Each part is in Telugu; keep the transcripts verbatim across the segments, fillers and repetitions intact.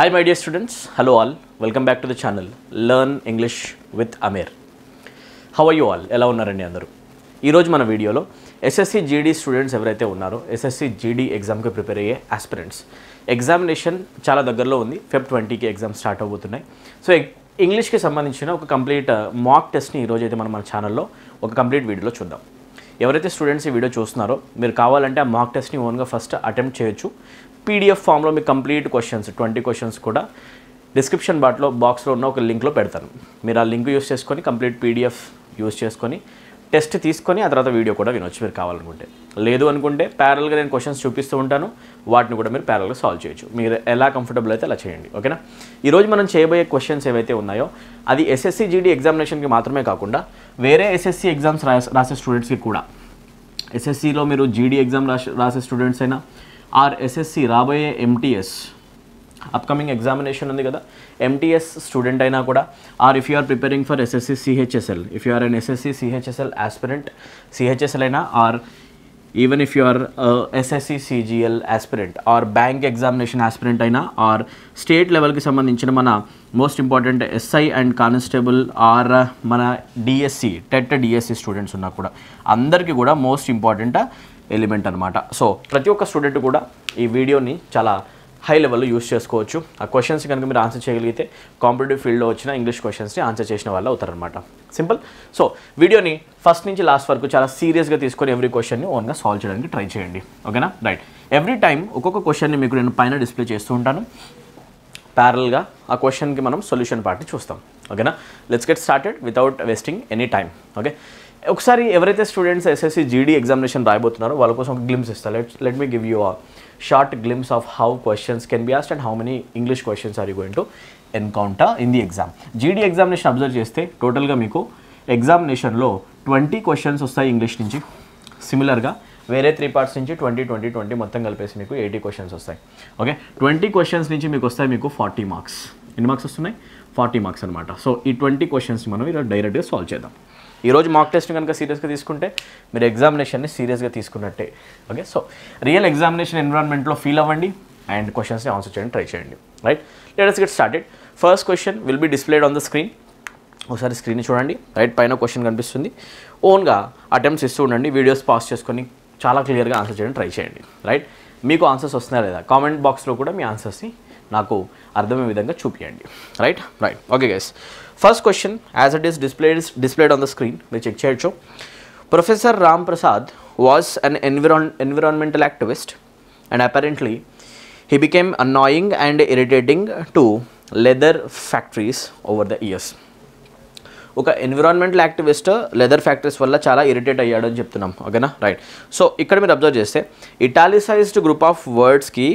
Hi my dear students, hello all, welcome back to the channel Learn English with Amir. How are you all? Ela unnarandi andaru. Ee roju mana video lo S S C G D students evaraithe unnaro S S C G D exam ki prepare ayye aspirants examination chala daggarlo undi February twentieth ki exam start avuthunayi. So English ki sambandhinchina oka complete mock test ni ee roju aithe mana mana channel lo oka complete video lo chuddam. ఎవరైతే స్టూడెంట్స్ ఈ వీడియో చూస్తున్నారో మీరు కావాలంటే ఆ మాక్ టెస్ట్ ని ఓన్గా ఫస్ట్ అటెంప్ట్ చేయొచ్చు. పీడిఎఫ్ ఫామ్ లో మీ కంప్లీట్ క్వశ్చన్స్ ట్వంటీ క్వశ్చన్స్ కూడా డిస్క్రిప్షన్ బాట్ లో బాక్స్ లో ఉన్న ఒక లింక్ లో పెడతాను. మీరు ఆ లింక్ యూస్ చేసుకొని కంప్లీట్ పీడిఎఫ్ యూస్ చేసుకొని టెస్ట్ తీసుకొని ఆ తర్వాత వీడియో కూడా వినొచ్చు మీరు కావాలనుకుంటే. లేదు అనుకుంటే ప్యారల్ గా నేను క్వశ్చన్స్ చూపిస్తూ ఉంటాను. వాటిని కూడా మీరు ప్యారల్ గా సాల్వ్ చేయొచ్చు. మీరు ఎలా కంఫర్టబుల్ అయితే అలా చేయండి. ఓకేనా? ఈ రోజు మనం చేయబోయే క్వశ్చన్స్ ఏవైతే ఉన్నాయో అది ఎస్ఎస్సి జీడీ ఎగ్జామినేషన్ కి మాత్రమే కాకుండా వేరే ఎస్ఎస్సి ఎగ్జామ్స్ రాసే స్టూడెంట్స్ కి కూడా ఎస్ఎస్సి లో మీరు జీడీ ఎగ్జామ్ రాసే స్టూడెంట్స్ అయినా ఆర్ ఎస్ఎస్సి రాబోయే ఎంటీఎస్ అప్కమింగ్ ఎగ్జామినేషన్ ఉంది కదా ఎంటీఎస్ స్టూడెంట్ అయినా కూడా or if you are preparing for SSC CHSL if you are an SSC CHSL aspirant CHSL అయినా or even if you are SSC CGL aspirant or bank examination aspirant అయినా ఆర్ స్టేట్ లెవెల్కి సంబంధించిన మన most important SI and constable or మన డిఎస్సి టెట్ డిఎస్సి స్టూడెంట్స్ ఉన్నా కూడా అందరికీ కూడా మోస్ట్ ఇంపార్టెంట్ ఎలిమెంట్ అనమాట. సో ప్రతి ఒక్క స్టూడెంట్ కూడా ఈ వీడియోని చాలా హై లెవెల్లో యూస్ చేసుకోవచ్చు. ఆ క్వశ్చన్స్ కనుక మీరు ఆన్సర్ చేయగలిగితే కాంపిటేటివ్ ఫీల్డ్లో వచ్చిన ఇంగ్లీష్ క్వశ్చన్స్ని ఆన్సర్ చేసిన వాళ్ళు అవుతారనమాట. సింపుల్. సో వీడియోని ఫస్ట్ నుంచి లాస్ట్ వరకు చాలా సీరియస్గా తీసుకొని ఎవ్రీ క్వశ్చన్ని ఓన్గా సాల్వ్ చేయడానికి ట్రై చేయండి. ఓకేనా? రైట్. ఎవ్రీ టైం ఒక్కొక్క క్వశ్చన్ని మీకు నేను పైన డిస్ప్లే చేస్తూ ఉంటాను. ప్యారల్గా ఆ క్వశ్చన్కి మనం సొల్యూషన్ పార్ట్ చూస్తాం. ఓకేనా? Let's get started without wasting any time. Okay, ఒకసారి ఎవరైతే స్టూడెంట్స్ ఎస్ఎస్సి జీడీ ఎగ్జామినేషన్ రాయబోతున్నారో వాళ్ళ కోసం ఒక గ్లిమ్స్ ఇస్తా. Let let me give you a short glimpse of how questions can be asked and how many English questions are you going to encounter in the exam. GD examination observe చేస్తే టోటల్గా మీకు ఎగ్జామినేషన్లో ట్వంటీ క్వశ్చన్స్ వస్తాయి ఇంగ్లీష్ నుంచి. సిమిలర్గా వేరే త్రీ పార్ట్స్ నుంచి ట్వంటీ ట్వంటీ ట్వంటీ మొత్తం కలిపేసి మీకు ఎయిటీ క్వశ్చన్స్ వస్తాయి. ఓకే, ట్వంటీ క్వశ్చన్స్ నుంచి మీకు వస్తాయి మీకు ఫార్టీ మార్క్స్. ఎన్ని మార్క్స్ వస్తున్నాయి? ఫార్టీ మార్క్స్ అనమాట. సో ఈ ట్వంటీ క్వశ్చన్స్ని మనం ఇలా డైరెక్ట్గా సాల్వ్ చేద్దాం. ఈరోజు మాక్ టెస్ట్ని కనుక సీరియస్గా తీసుకుంటే మీరు ఎగ్జామినేషన్ని సీరియస్గా తీసుకున్నట్టే. ఓకే, సో రియల్ ఎగ్జామినేషన్ ఎన్విరాన్మెంట్లో ఫీల్ అవ్వండి అండ్ క్వశ్చన్స్ని ఆన్సర్ చేయడానికి ట్రై చేయండి. Right, let us get started. First question will be displayed on the screen. ఒకసారి స్క్రీన్ చూడండి. రైట్, పైన క్వశ్చన్ కనిపిస్తుంది. ఓన్గా అటెంప్ట్స్ ఇస్తూ ఉండండి. వీడియోస్ పాస్ చేసుకొని చాలా క్లియర్గా ఆన్సర్ చేయడానికి ట్రై చేయండి. రైట్, మీకు ఆన్సర్స్ వస్తున్నాయా లేదా కామెంట్ బాక్స్లో కూడా మీ ఆన్సర్స్ని నాకు అర్థమయ్యే విధంగా చూపియండి. Right right okay guys, first question as it is displayed displayed on the screen. మీరు చెక్ చేయొచ్చు. Professor Ram Prasad was an environ environmental activist and apparently he became annoying and irritating to leather factories over the years. ఒక ఎన్విరాన్మెంటల్ యాక్టివిస్ట్ లెదర్ ఫ్యాక్టరీస్ వల్ల చాలా ఇరిటేట్ అయ్యాడు అని చెప్తున్నాం. ఓకేనా? రైట్. సో ఇక్కడ మీరు అబ్జర్వ్ చేస్తే ఇటాలిసైజ్డ్ గ్రూప్ ఆఫ్ వర్డ్స్కి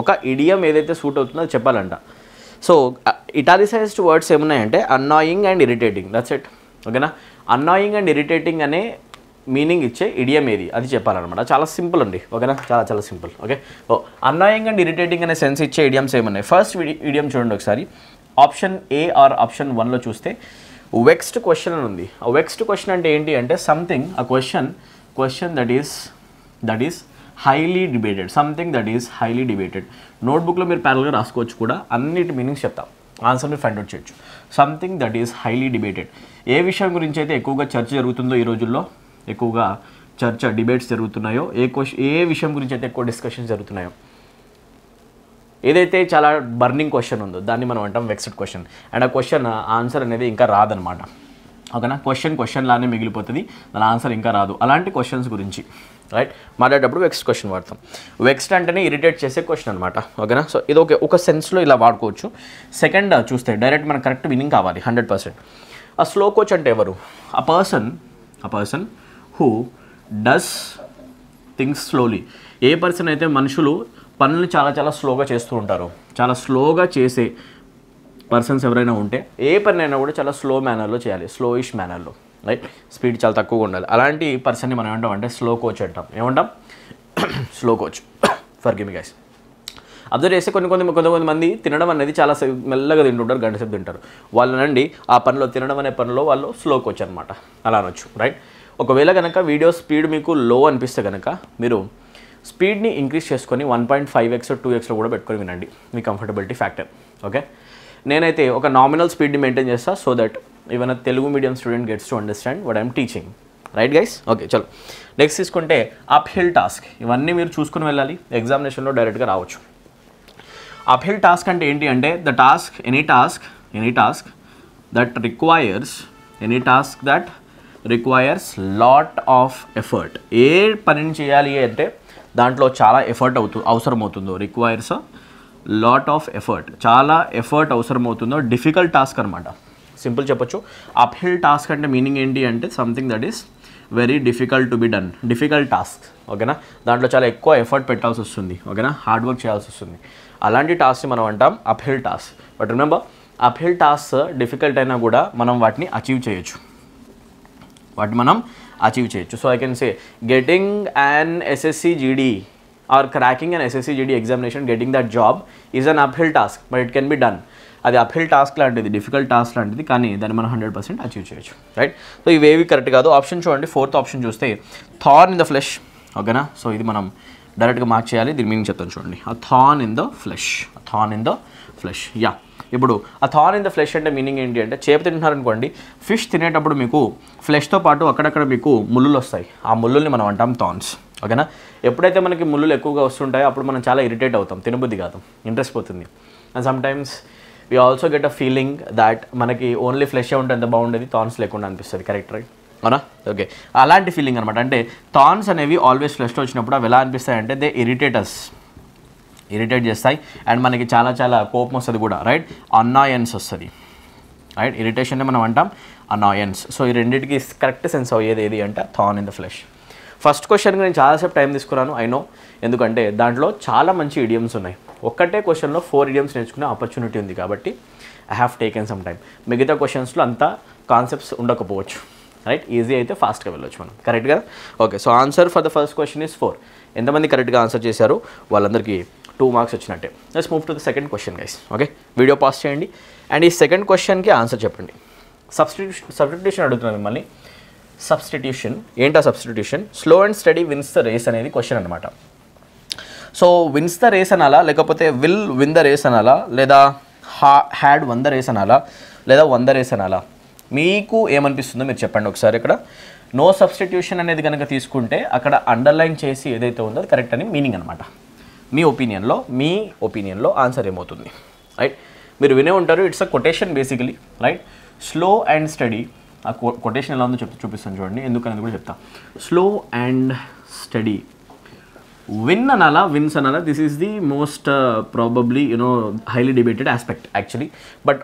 ఒక ఇడియం ఏదైతే సూట్ అవుతుందో అది చెప్పాలంట. సో ఇటాలిసైజ్డ్ వర్డ్స్ ఏమున్నాయంటే annoying and irritating. That's it. ఓకేనా? అన్నాయింగ్ అండ్ ఇరిటేటింగ్ అనే మీనింగ్ ఇచ్చే ఇడియం ఏది అది చెప్పాలన్నమాట. చాలా సింపుల్ అండి. ఓకేనా? చాలా చాలా సింపుల్. ఓకే, ఓ అన్నాయింగ్ అండ్ ఇరిటేటింగ్ అనే సెన్స్ ఇచ్చే ఇడియమ్స్ ఏమున్నాయి? ఫస్ట్ ఇడియం చూడండి ఒకసారి. ఆప్షన్ ఏ ఆర్ ఆప్షన్ వన్లో చూస్తే వెక్స్డ్ క్వశ్చన్ అని ఉంది. ఆ వెక్స్డ్ క్వశ్చన్ అంటే ఏంటి అంటే సంథింగ్ ఆ question question that is that is highly debated. Something that is highly debated. నోట్బుక్లో మీరు ప్యారల్గా రాసుకోవచ్చు కూడా. అన్నిటి మీనింగ్స్ చెప్తాం, ఆన్సర్ని ఫైండ్ అవుట్ చేయొచ్చు. Something that is highly debated. ఏ విషయం గురించి అయితే ఎక్కువగా చర్చ జరుగుతుందో ఈ రోజుల్లో, ఎక్కువగా చర్చ డిబేట్స్ జరుగుతున్నాయో, ఏ క్వశ్చన్ ఏ విషయం గురించి అయితే ఎక్కువ డిస్కషన్స్ జరుగుతున్నాయో, ఏదైతే చాలా బర్నింగ్ క్వశ్చన్ ఉందో దాన్ని మనం అంటాం వెక్స్డ్ క్వశ్చన్. అండ్ ఆ క్వశ్చన్ ఆన్సర్ అనేది ఇంకా రాదనమాట. ఓకేనా? క్వశ్చన్ క్వశ్చన్ లానే మిగిలిపోతుంది, దాని ఆన్సర్ ఇంకా రాదు. అలాంటి క్వశ్చన్స్ గురించి రైట్ మాట్లాడేటప్పుడు వెక్స్డ్ క్వశ్చన్ వాడతాం. వెక్స్డ్ అంటేనే ఇరిటేట్ చేసే క్వశ్చన్ అనమాట. ఓకేనా? సో ఇది ఒక ఒక సెన్స్లో ఇలా వాడుకోవచ్చు. సెకండ్ చూస్తే డైరెక్ట్ మనకు కరెక్ట్ మీనింగ్ కావాలి హండ్రెడ్ పర్సెంట్. ఆ స్లో కోచ్ అంటే ఎవరు? ఆ పర్సన్ ఆ person who does things slowly. ఏ పర్సన్ అయితే మనుషులు పనులు చాలా చాలా స్లోగా చేస్తూ ఉంటారు. చాలా స్లోగా చేసే పర్సన్స్ ఎవరైనా ఉంటే ఏ పనినైనా కూడా చాలా స్లో మేనర్లో చేయాలి, స్లోయిష్ మేనర్లో. రైట్, స్పీడ్ చాలా తక్కువగా ఉండాలి. అలాంటి పర్సన్ని మనం ఏమంటాం అంటే స్లో కోచ్ అంటాం. ఏమంటాం? Slow coach. Forgive me guys, observe చేస్తే కొన్ని కొన్ని కొంతమంది తినడం అనేది చాలా మెల్లగా తింటుంటారు, గంట సేపు తింటారు. వాళ్ళనండి ఆ పనిలో తినడం అనే పనిలో వాళ్ళు స్లో కోచ్ అనమాట, అలా అనొచ్చు. రైట్, ఒకవేళ కనుక వీడియో స్పీడ్ మీకు లో అనిపిస్తే కనుక మీరు speed ni increase cheskoni one point five x or two x lo kuda pettukoni vinandi mee comfortability factor. Okay, nenaithe oka nominal speed ni maintain chesta so that even a Telugu medium student gets to understand what I am teaching. Right guys? Okay, chalo. Next iskunte uphill task. Ivanni meer chusukoni vellali, examination lo direct ga raavachu. Uphill task ante enti ante the task any task any task that requires any task that requires lot of effort. ఏ పనిని చేయాలి అంటే దాంట్లో చాలా ఎఫర్ట్ అవుతు అవసరం అవుతుందో రిక్వైర్స్ లాట్ ఆఫ్ ఎఫర్ట్ చాలా ఎఫర్ట్ అవసరం అవుతుందో డిఫికల్ట్ టాస్క్ అన్నమాట. సింపుల్ చెప్పొచ్చు అప్హిల్ టాస్క్ అంటే మీనింగ్ ఏంటి అంటే something that is very difficult to be done difficult task. ఓకేనా, దాంట్లో చాలా ఎక్కువ ఎఫర్ట్ పెట్టాల్సి వస్తుంది. ఓకేనా, హార్డ్ వర్క్ చేయాల్సి వస్తుంది. అలాంటి టాస్క్ని మనం అంటాం uphill task. But remember uphill task difficult అయినా కూడా మనం వాటిని అచీవ్ చేయొచ్చు వాటిని మనం achieve చేయొచ్చు. So I can say getting an S S C G D or cracking an S S C G D examination, getting that job is an uphill task, but it can be done. అది uphill task లాంటిది, difficult task లాంటిది, కానీ దాన్ని మనం హండ్రెడ్ పర్సెంట్ అచీవ్ చేయొచ్చు. రైట్, సో ఇవేవి కరెక్ట్ కాదు. ఆప్షన్ చూడండి, ఫోర్త్ ఆప్షన్ చూస్తే థార్న్ ఇన్ ద ఫ్లెష్. ఓకేనా, సో ఇది మనం డైరెక్ట్గా మార్క్ చేయాలి. దీని మీనింగ్ చెప్తాను చూడండి, ఆ thorn in the flesh thorn in the flesh yeah ఇప్పుడు ఆ థార్న్ ఇన్ ద ఫ్లెష్ అంటే మీనింగ్ ఏంటి అంటే, చేప తింటున్నారనుకోండి, ఫిష్ తినేటప్పుడు మీకు ఫ్లెష్తో పాటు అక్కడక్కడ మీకు ముళ్ళులు వస్తాయి. ఆ ముళ్ళుల్ని మనం అంటాం థార్న్స్. ఓకేనా, ఎప్పుడైతే మనకి ముళ్ళులు ఎక్కువగా వస్తుంటాయో అప్పుడు మనం చాలా ఇరిటేట్ అవుతాం, తినబుద్ధి కాదు, ఇంట్రెస్ట్ పోతుంది. And sometimes we also get a feeling that మనకి ఓన్లీ ఫ్లెష్ ఉంటే ఎంత బాగుండేది, థార్న్స్ లేకుండా అనిపిస్తుంది. Correct, right? అవునా? ఓకే, అలాంటి ఫీలింగ్ అనమాట. అంటే థార్న్స్ అనేవి ఆల్వేస్ ఫ్లెష్లో వచ్చినప్పుడు అవి ఎలా అనిపిస్తాయంటే దే ఇరిటేటర్స్ ఇరిటేట్ చేస్తాయి. అండ్ మనకి చాలా చాలా కోపం వస్తుంది కూడా. రైట్, అనాయన్స్ వస్తుంది. రైట్, ఇరిటేషన్ మనం అంటాం అనాయన్స్. సో ఈ రెండింటికి కరెక్ట్ సెన్స్ అయ్యేది ఏది అంటే thorn in the flesh. First క్వశ్చన్కి నేను చాలాసేపు టైం తీసుకున్నాను, ఐ నో, ఎందుకంటే దాంట్లో చాలా మంచి ఇడియమ్స్ ఉన్నాయి. ఒక్కటే క్వశ్చన్లో ఫోర్ ఇడియమ్స్ నేర్చుకునే ఆపర్చునిటీ ఉంది కాబట్టి I have taken some time. మిగతా క్వశ్చన్స్లో అంత కాన్సెప్ట్స్ ఉండకపోవచ్చు. రైట్, ఈజీ అయితే ఫాస్ట్గా వెళ్ళొచ్చు మనం. కరెక్ట్ కదా? Okay, so answer for the first question is four. ఎంతమంది కరెక్ట్గా ఆన్సర్ చేశారు వాళ్ళందరికీ టూ మార్క్స్ వచ్చినట్టే. Let's move to the second question guys. Okay, video pass చేయండి అండ్ ఈ సెకండ్ క్వశ్చన్కి ఆన్సర్ చెప్పండి. సబ్స్టిట్యూషన్ సబ్స్టిట్యూషన్ అడుగుతున్నాను మిమ్మల్ని. సబ్స్టిట్యూషన్ ఏంటా? Substitution slow and study wins the race అనేది క్వశ్చన్ అనమాట. సో విన్స్ ద రేస్ అనాలా, లేకపోతే విల్ విన్ ద రేస్ అనాలా, లేదా హా హ్యాడ్ వన్ ద రేస్ అనాలా, లేదా వన్ ద రేస్ అనాలా, మీకు ఏమనిపిస్తుందో మీరు చెప్పండి ఒకసారి. ఇక్కడ నో సబ్స్టిట్యూషన్ అనేది కనుక తీసుకుంటే అక్కడ అండర్లైన్ చేసి ఏదైతే ఉందో అది కరెక్ట్ అని మీనింగ్ అనమాట. మీ ఒపీనియన్లో మీ ఒపీనియన్లో ఆన్సర్ ఏమవుతుంది? రైట్, మీరు వినే ఉంటారు, it's a quotation basically. Right, slow and study, ఆ కొటేషన్ ఎలా ఉందో చెప్తూ చూపిస్తాను చూడండి, ఎందుకనేది కూడా చెప్తా. స్లో అండ్ స్టడీ విన్ అనాలా, విన్స్ అనాలా, this is the most probably you know highly debated aspect actually. But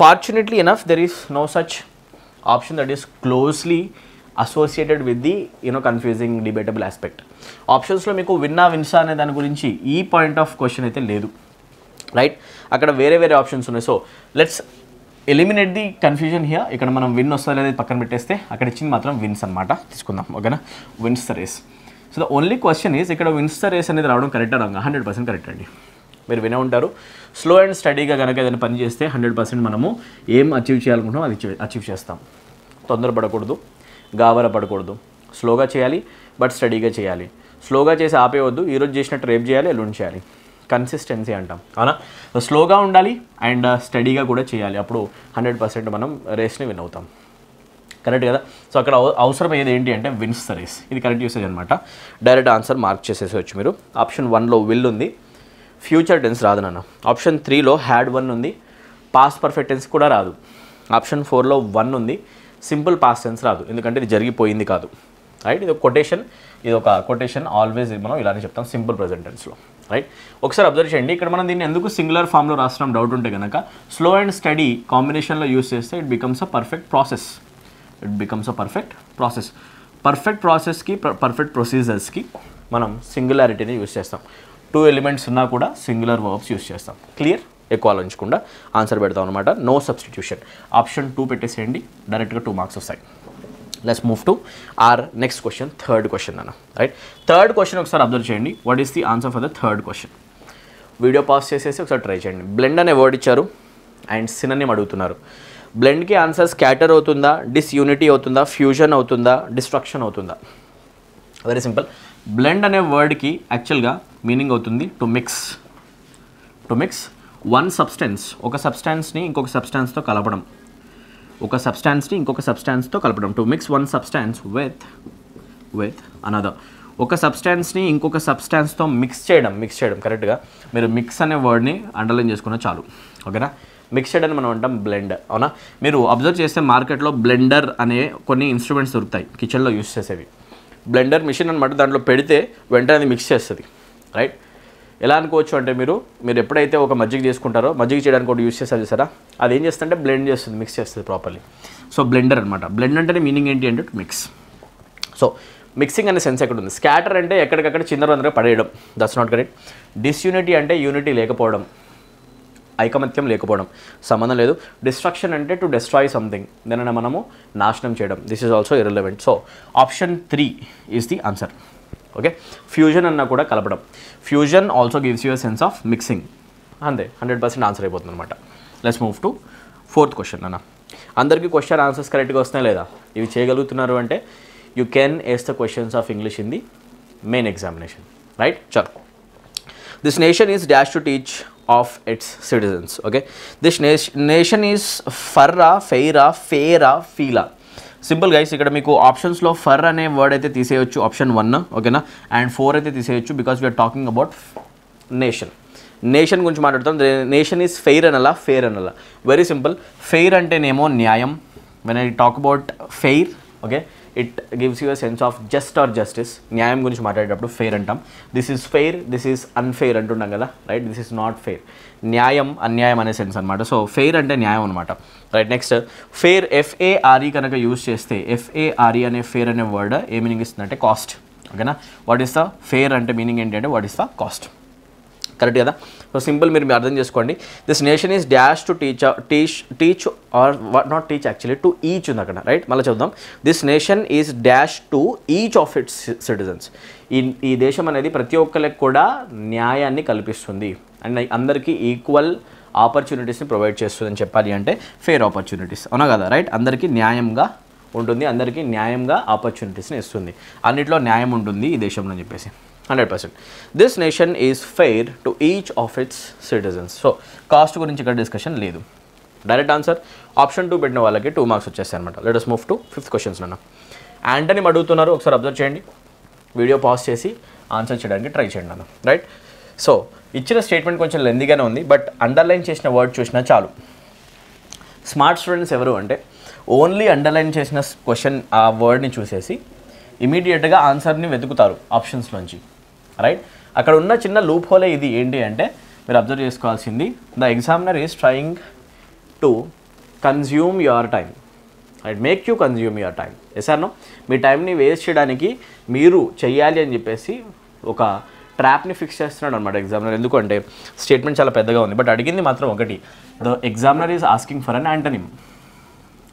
fortunately enough there is no such option that is closely associated with the you know confusing debatable aspect. ఆప్షన్స్లో మీకు విన్నా విన్సా అనే దాని గురించి ఈ పాయింట్ ఆఫ్ క్వశ్చన్ అయితే లేదు. రైట్, అక్కడ వేరే వేరే ఆప్షన్స్ ఉన్నాయి. So let's eliminate the confusion here. ఇక్కడ మనం విన్ వస్తుంది అనేది పక్కన పెట్టేస్తే అక్కడ ఇచ్చింది మాత్రం విన్స్ అనమాట తీసుకుందాం. ఓకేనా, wins the race. So the only question is ఇక్కడ విన్స్ ద రేస్ అనేది రావడం correct wrong? Hundred percent correct అండి. మీరు వినే ఉంటారు, స్లో అండ్ స్టడీగా కనుక ఏదైనా పని చేస్తే హండ్రెడ్ పర్సెంట్ మనము ఏం అచీవ్ చేయాలనుకుంటున్నాం అది అచీవ్ చేస్తాం. తొందరపడకూడదు, గాబర పడకూడదు, స్లోగా చేయాలి బట్ స్టడీగా చేయాలి. స్లోగా చేసి ఆపేయవద్దు, ఈరోజు చేసినట్టు రేపు చేయాలి, ఎల్లుండి చేయాలి. కన్సిస్టెన్సీ అంటాం. అవునా, స్లోగా ఉండాలి అండ్ స్టడీగా కూడా చేయాలి. అప్పుడు హండ్రెడ్ పర్సెంట్ మనం రేస్ని విన్ అవుతాం. కరెక్ట్ కదా? సో అక్కడ అవసరం ఏది ఏంటి అంటే విన్స్ ద రేస్. ఇది కరెక్ట్ యూసేజ్ అనమాట. డైరెక్ట్ ఆన్సర్ మార్క్ చేసేసేవచ్చు మీరు. ఆప్షన్ వన్లో విల్ ఉంది, ఫ్యూచర్ టెన్స్ రాదు నాన్న. ఆప్షన్ త్రీలో హ్యాడ్ వన్ ఉంది, పాస్ట్ పర్ఫెక్ట్ టెన్స్ కూడా రాదు. ఆప్షన్ ఫోర్లో వన్ ఉంది, సింపుల్ పాస్ట్ టెన్స్ రాదు, ఎందుకంటే ఇది జరిగిపోయింది కాదు. రైట్, ఇది ఒక కొటేషన్, ఇది ఒక కొటేషన్ ఆల్వేస్ మనం ఇలానే చెప్తాం సింపుల్ ప్రెజెంట్ టెన్స్లో. రైట్, ఒకసారి అబ్జర్వ్ చేయండి. ఇక్కడ మనం దీన్ని ఎందుకు సింగులర్ ఫామ్లో రాస్తున్నాం డౌట్ ఉంటే కనుక, స్లో అండ్ స్టడీ కాంబినేషన్లో యూస్ చేస్తే it becomes a perfect process. It becomes a perfect process perfect ప్రాసెస్కి పర్ఫెక్ట్ ప్రొసీజర్స్కి మనం సింగులారిటీని యూస్ చేస్తాం. టూ ఎలిమెంట్స్ ఉన్నా కూడా సింగులర్ వర్బ్స్ యూస్ చేస్తాం. క్లియర్? ఎక్కువ ఆలోచించకుండా ఆన్సర్ పెడతాం అనమాట. నో సబ్స్టిట్యూషన్ ఆప్షన్ టూ పెట్టేసేయండి, డైరెక్ట్గా టూ మార్క్స్ వస్తాయి. Let's move to our next question, third question అన్న. రైట్, థర్డ్ క్వశ్చన్ ఒకసారి అబ్జర్వ్ చేయండి. What is the answer for the third question? Video pause చేసేసి ఒకసారి ట్రై చేయండి. బ్లెండ్ అనే వర్డ్ ఇచ్చారు అండ్ సినోనిమ్ అడుగుతున్నారు. బ్లెండ్కి ఆన్సర్ స్కాటర్ అవుతుందా, డిస్యూనిటీ అవుతుందా, ఫ్యూజన్ అవుతుందా, డిస్ట్రక్షన్ అవుతుందా? వెరీ సింపుల్, బ్లెండ్ అనే వర్డ్ కి యాక్చువల్ గా మీనింగ్ అవుతుంది to mix. To mix one substance, ఒక సబ్స్టెన్స్ ని ఇంకొక సబ్స్టెన్స్ తో కలపడం, ఒక సబ్స్టెన్స్ ని ఇంకొక సబ్స్టెన్స్ తో కలపడం. To mix one substance with with another, ఒక సబ్స్టెన్స్ ని ఇంకొక సబ్స్టెన్స్ తో మిక్స్ చేయడం. మిక్స్ చేయడం కరెక్ట్ గా మీరు మిక్స్ అనే వర్డ్ ని అండర్లైన్ చేసుకున్నా చాలు, ఓకేనా. మిక్స్ చేయడం మనం అంటాం బ్లెండ్, అవునా. మీరు అబ్జర్వ్ చేస్తే మార్కెట్లో బ్లెండర్ అనే కొన్ని ఇన్స్ట్రుమెంట్స్ దొరుకుతాయి, కిచెన్లో యూస్ చేసేవి. బ్లెండర్ మిషన్ అనమాట, దాంట్లో పెడితే వెంటనే అది మిక్స్ చేస్తుంది, రైట్. ఎలా అనుకోవచ్చు అంటే మీరు మీరు ఎప్పుడైతే ఒక మజ్జిగ తీసుకుంటారో, మజ్జిగ చేయడానికి ఒకటి యూస్ చేస్తారు చూసారా, అది ఏం చేస్తుందంటే బ్లెండ్ చేస్తుంది, మిక్స్ చేస్తుంది ప్రాపర్లీ. సో బ్లెండర్ అనమాట. బ్లెండ్ అంటేనే మీనింగ్ ఏంటి అంటే మిక్స్. సో మిక్సింగ్ అనే సెన్స్ ఎక్కడ ఉంది? స్కాటర్ అంటే ఎక్కడికక్కడ చిందరవందరగా పడేయడం, దట్స్ నాట్ కరెక్ట్. డిస్యూనిటీ అంటే యూనిటీ లేకపోవడం, ఐకమత్యం లేకపోవడం, సంబంధం లేదు. డిస్ట్రక్షన్ అంటే టు డిస్ట్రాయ్ సంథింగ్, దానిని మనము నాశనం చేయడం. This is also irrelevant. So option three is the answer, okay. Fusion అన్నా కూడా కలపడం. Fusion also gives you a sense of mixing. అంతే, హండ్రెడ్ పర్సెంట్ ఆన్సర్ అయిపోతుంది అనమాట. Let's move to fourth question. అన్న అందరికీ క్వశ్చన్ ఆన్సర్స్ కరెక్ట్గా వస్తున్నాయి లేదా? ఇవి చేయగలుగుతున్నారు అంటే you can ask the questions of English in the main examination, right? Chal. This nation is dash to teach of its citizens, okay? This nation, nation is farra, feira, feira, feela. Simple guys, ikkada meeku options lo farra ane word aithe teeseyochu option one na, okay na, and four aithe teeseyochu because we are talking about nation. Nation గురించి మాట్లాడుతాం. నేషన్ ఈజ్ ఫెయిర్ అనలా, ఫేర్ అనలా. Very simple. ఫెయిర్ అంటేనేమో న్యాయం. when I talk about fair, okay, it gives you a sense of just or justice. న్యాయం గురించి మాట్లాడేటప్పుడు ఫెయిర్ అంటాం. This is fair, this is unfair అంటున్నాం కదా, right. This is not fair. న్యాయం అన్యాయం అనే సెన్స్ అనమాట. సో ఫెయిర్ అంటే న్యాయం అనమాట, రైట్. నెక్స్ట్ ఫెయిర్, ఎఫ్ఏఆర్ఈ కనుక యూజ్ చేస్తే, ఎఫ్ఏఆర్ఈ అనే ఫెయిర్ అనే వర్డ్ ఏ మీనింగ్ ఇస్తుందంటే కాస్ట్, ఓకేనా. వాట్ ఈస్ ద ఫెయిర్ అంటే మీనింగ్ ఏంటి అంటే what is the cost, correct కదా. సో సింపుల్, మీరు మీరు అర్థం చేసుకోండి. This nation is dash to teach teach teach or what not teach actually to each ఉంది అక్కడ, రైట్. మళ్ళీ చూద్దాం. This nation is dash to each of its citizens. ఈ ఈ దేశం అనేది ప్రతి ఒక్కరికి కూడా న్యాయాన్ని కల్పిస్తుంది అండ్ అందరికీ ఈక్వల్ ఆపర్చునిటీస్ని ప్రొవైడ్ చేస్తుందని చెప్పాలి అంటే ఫేర్ ఆపర్చునిటీస్, అవునా కదా, రైట్. అందరికీ న్యాయంగా ఉంటుంది, అందరికీ న్యాయంగా ఆపర్చునిటీస్ని ఇస్తుంది, అన్నిట్లో న్యాయం ఉంటుంది ఈ దేశంలో అని చెప్పేసి hundred percent. This nation is fair to each of its citizens. So cost గురించి ఇక్కడ డిస్కషన్ లేదు. డైరెక్ట్ ఆన్సర్ ఆప్షన్ టూ పెట్టిన వాళ్ళకి టూ మార్క్స్ వచ్చేస్తాయి అనమాట. Let us move to fifth questions. నన్న యాంటనీ అడుగుతున్నారు, ఒకసారి అబ్జర్వ్ చేయండి, వీడియో పాజ్ చేసి ఆన్సర్ చేయడానికి ట్రై చేయండి అన్న, రైట్. సో ఇచ్చిన స్టేట్మెంట్ కొంచెం లెందీగానే ఉంది, బట్ అండర్లైన్ చేసిన వర్డ్ చూసినా చాలు. స్మార్ట్ స్టూడెంట్స్ ఎవరు అంటే ఓన్లీ అండర్లైన్ చేసిన క్వశ్చన్ ఆ వర్డ్ని చూసేసి ఇమీడియట్గా ఆన్సర్ని వెతుకుతారు ఆప్షన్స్లోంచి, రైట్. అక్కడ ఉన్న చిన్న లూప్ హోలే ఇది. ఏంటి అంటే మీరు అబ్జర్వ్ చేసుకోవాల్సింది, the examiner is trying to consume your time, right, make you consume your time. Yes or no? మీ టైంని వేస్ట్ చేయడానికి మీరు చెయ్యాలి అని చెప్పేసి ఒక ట్రాప్ని ఫిక్స్ చేస్తున్నాడు అనమాట ఎగ్జామినర్. ఎందుకంటే స్టేట్మెంట్ చాలా పెద్దగా ఉంది, బట్ అడిగింది మాత్రం ఒకటి. The examiner is asking for an antonym,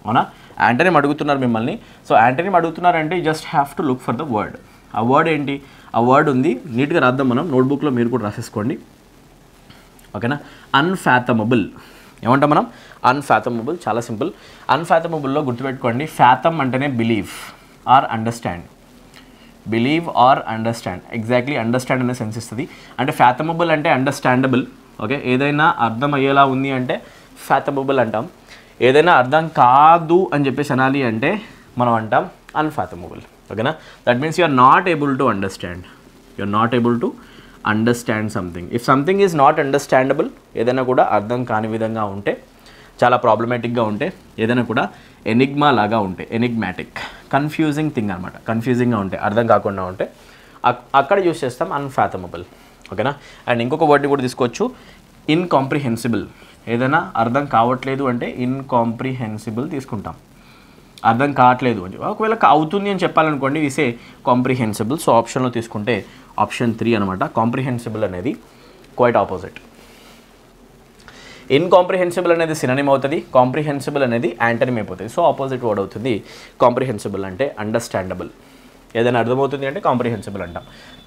అవునా. యాంటనిమ్ అడుగుతున్నారు మిమ్మల్ని. సో యాంటనిమ్ అడుగుతున్నారంటే just have to look for the word. ఆ వర్డ్ ఏంటి? ఆ వర్డ్ ఉంది, నీట్గా రాద్దాం మనం. నోట్బుక్లో మీరు కూడా రాసేసుకోండి, ఓకేనా. అన్ఫాథమబుల్ ఏమంటాం మనం? అన్ఫాథమబుల్. చాలా సింపుల్. అన్ఫాథమబుల్లో గుర్తుపెట్టుకోండి, ఫ్యాథమ్ అంటేనే believe or understand. Believe or understand exactly understand అనే సెన్స్ ఇస్తుంది. అంటే ఫ్యాథమబుల్ అంటే అండర్స్టాండబుల్, ఓకే. ఏదైనా అర్థం అయ్యేలా ఉంది అంటే ఫ్యాథమబుల్ అంటాం. ఏదైనా అర్థం కాదు అని చెప్పేసి అనాలి అంటే మనం అంటాం అన్ఫాథమబుల్, ఓకేనా. That means you are not able to understand. You are not able to understand something. If something is not understandable, ఏదైనా కూడా అర్థం కాని విధంగా ఉంటే, చాలా ప్రాబ్లమేటిక్గా ఉంటే, ఏదైనా కూడా ఎనిగ్మా లాగా ఉంటే, ఎనిగ్మాటిక్ కన్ఫ్యూజింగ్ థింగ్ అనమాట, కన్ఫ్యూజింగ్గా ఉంటే, అర్థం కాకుండా ఉంటే అక్కడ యూస్ చేస్తాం అన్ఫాథమబుల్, ఓకేనా. అండ్ ఇంకొక వర్డ్ని కూడా తీసుకోవచ్చు, ఇన్కాంప్రిహెన్సిబుల్. ఏదైనా అర్థం కావట్లేదు అంటే ఇన్కాంప్రిహెన్సిబుల్ తీసుకుంటాం. అర్థం కావట్లేదు అని ఒకవేళ అవుతుంది అని చెప్పాలనుకోండి విసే కాంప్రిహెన్సిబుల్. సో ఆప్షన్లో తీసుకుంటే ఆప్షన్ త్రీ అనమాట. కాంప్రిహెన్సిబుల్ అనేది క్వైట్ ఆపోజిట్. ఇన్కాంప్రిహెన్సిబుల్ అనేది సినోనిమ్ అవుతుంది, కాంప్రిహెన్సిబుల్ అనేది యాంటనిమ్ అయిపోతుంది. సో ఆపోజిట్ వర్డ్ అవుతుంది. కాంప్రిహెన్సిబుల్ అంటే అండర్స్టాండబుల్. ఏదైనా అర్థమవుతుంది అంటే కాంప్రిహెన్సిబుల్ అంటాం.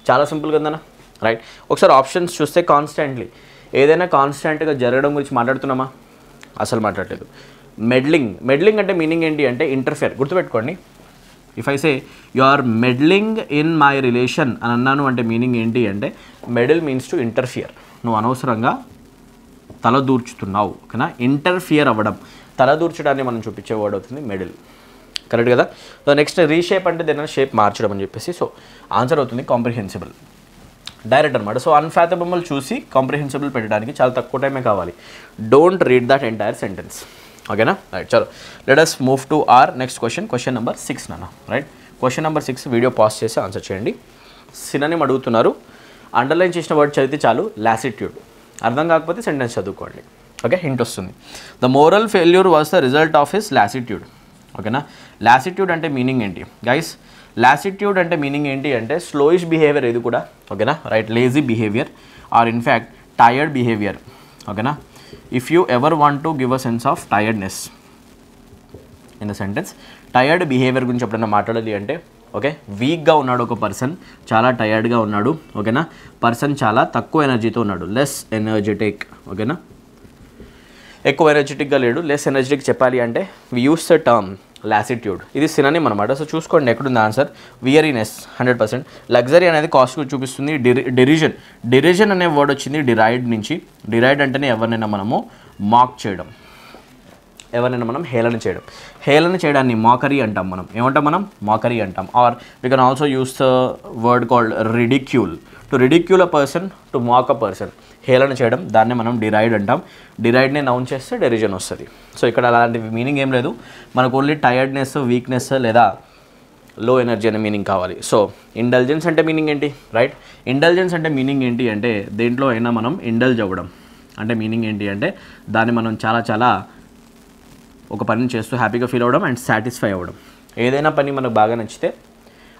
చాలా సింపుల్ కదనా, రైట్. ఒకసారి ఆప్షన్స్ చూస్తే కాన్స్టాంట్లీ, ఏదైనా కాన్స్టాంట్గా జరగడం గురించి మాట్లాడుతున్నామా? అసలు మాట్లాడలేదు. మెడ్లింగ్. మెడ్లింగ్ అంటే మీనింగ్ ఏంటి అంటే ఇంటర్ఫియర్. గుర్తుపెట్టుకోండి, If I say you are meddling in my relation, anannanu ante meaning enti ante, meddle means to interfere. Nuvu anavasaranga taladoorchutunnavu, okayna, interfere avadam. Taladoorchadanni manam chupiche word avutundi meddle. Correct kada? So next reshape ante denna shape marchadam ani cheppesi, so answer avutundi comprehensible. Direct anamata. So unfathomable chusi comprehensible pettadaniki chaala takku time e kavali. Don't read that entire sentence. Okay, na? Right, chalo. Let us move to our next question. Question number six, nana. Right? Question number six. Video pause chesi answer cheyandi. Synonym adugutunnaru. Underline chesina word chadithe chalu. Lassitude. Ardham kaakapothe sentence chaduvukondi. Okay, hint vastundi. The moral failure was the result of his lassitude. Okay, na? Lassitude ante meaning enti, guys? Lassitude ante meaning enti ante slowish behavior edu kuda. Okay, na? Right? Lazy behavior or in fact tired behavior. Okay, na? If you ever want to give a sense of tiredness in a sentence, tired behavior గురించి ఎప్పుడైనా మాట్లాడాలి అంటే, ఓకే, వీక్గా ఉన్నాడు ఒక పర్సన్, చాలా టైర్డ్గా ఉన్నాడు, ఓకేనా, పర్సన్ చాలా తక్కువ ఎనర్జీతో ఉన్నాడు, లెస్ ఎనర్జెటిక్, ఓకేనా, ఎక్కువ ఎనర్జెటిక్గా లేడు, లెస్ ఎనర్జెటిక్ చెప్పాలి అంటే we use the term lassitude. ఇది సినానిమ్ అనమాట. సో చూసుకోండి ఎక్కడుంది answer. Weariness hundred percent. Luxury అనేది కాస్ట్ చూపిస్తుంది. డిరి డెరిజన్ డెరిజన్ అనే వర్డ్ వచ్చింది డిరైడ్ నుంచి. డిరైడ్ అంటేనే ఎవరినైనా మనము మాక్ చేయడం, ఎవరినైనా మనం హేళన చేయడం. హేళన చేయడాన్ని మాకరీ అంటాం. మనం ఏమంటాం? మనం మాకరీ అంటాం. Or we can also use the word called ridicule. To ridicule a person, to mock a person, హేళన చేయడం, దాన్నే మనం డిరైడ్ అంటాం. డిరైడ్నే నౌన్ చేస్తే డెరిజన్ వస్తుంది. సో ఇక్కడ అలాంటి మీనింగ్ ఏం లేదు. మనకు ఓన్లీ టైర్డ్నెస్, వీక్నెస్ లేదా లో ఎనర్జీ అనే మీనింగ్ కావాలి. సో ఇండల్జెన్స్ అంటే మీనింగ్ ఏంటి? రైట్, ఇండల్జెన్స్ అంటే మీనింగ్ ఏంటి అంటే దేంట్లో అయినా మనం ఇండల్జ్ అవ్వడం అంటే మీనింగ్ ఏంటి అంటే దాన్ని మనం చాలా చాలా ఒక పని చేస్తూ హ్యాపీగా ఫీల్ అవ్వడం అండ్ సాటిస్ఫై అవ్వడం. ఏదైనా పని మనకు బాగా నచ్చితే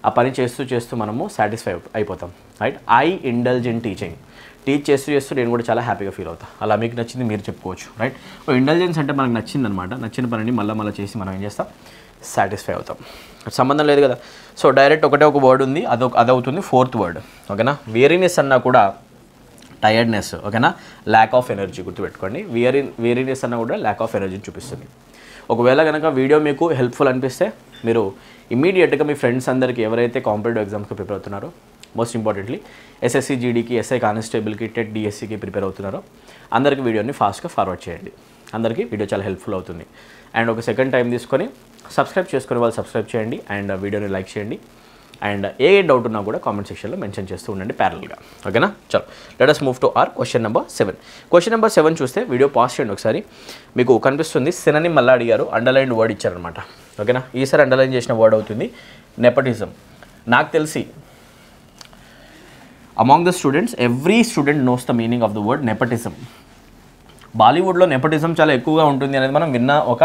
ఆ పని చేస్తూ చేస్తూ మనము సాటిస్ఫై అయిపోతాం. Right, I indulge in teaching. Teach చేస్తూ చేస్తూ నేను కూడా చాలా హ్యాపీగా ఫీల్ అవుతాను. అలా మీకు నచ్చింది మీరు చెప్పుకోవచ్చు. రైట్, ఇంటెలిజెన్స్ అంటే మనకు నచ్చింది అనమాట. నచ్చిన పనిని మళ్ళీ మళ్ళీ చేసి మనం ఏం చేస్తాం? సాటిస్ఫై అవుతాం. సంబంధం లేదు కదా. సో డైరెక్ట్ ఒకటే ఒక వర్డ్ ఉంది, అదొక అదవుతుంది ఫోర్త్ వర్డ్. ఓకేనా, వేరీనెస్ అన్నా కూడా టైర్డ్నెస్, ఓకేనా, ల్యాక్ ఆఫ్ ఎనర్జీ. గుర్తుపెట్టుకోండి, వేరీ వేరీనెస్ అన్నా కూడా ల్యాక్ ఆఫ్ ఎనర్జీని చూపిస్తుంది. ఒకవేళ కనుక వీడియో మీకు హెల్ప్ఫుల్ అనిపిస్తే మీరు ఇమీడియట్గా మీ ఫ్రెండ్స్ అందరికీ ఎవరైతే కాంపిటేటివ్ ఎగ్జామ్స్కి ప్రిపేర్ అవుతున్నారో, మోస్ట్ ఇంపార్టెంట్లీ ఎస్ఎస్సీ జీడీకి, ఎస్ఐ కానిస్టేబుల్కి, టెట్ డిఎస్సికి ప్రిపేర్ అవుతున్నారో అందరికీ వీడియోని ఫాస్ట్గా ఫార్వర్డ్ చేయండి. అందరికీ వీడియో చాలా హెల్ప్ఫుల్ అవుతుంది. అండ్ ఒక సెకండ్ టైం తీసుకొని సబ్స్క్రైబ్ చేసుకునే వాళ్ళు సబ్స్క్రైబ్ చేయండి అండ్ వీడియోని లైక్ చేయండి. అండ్ ఏ డౌట్ ఉన్నా కూడా కామెంట్ సెక్షన్లో మెన్షన్ చేస్తూ ఉండండి ప్యారల్గా. ఓకేనా, చలో let us move to our question number seven. Question number seven చూస్తే వీడియో పాస్ చేయండి ఒకసారి. మీకు కనిపిస్తుంది సినానిమ్ మళ్ళీ అడిగారు, అండర్లైన్ వర్డ్ ఇచ్చారనమాట. ఓకేనా, ఈసారి అండర్లైన్ చేసిన వర్డ్ అవుతుంది నెపటిజం. నాకు తెలిసి among the students, every student knows the meaning of the word nepotism. బాలీవుడ్లో నెపటిజం చాలా ఎక్కువగా ఉంటుంది అనేది మనం విన్న ఒక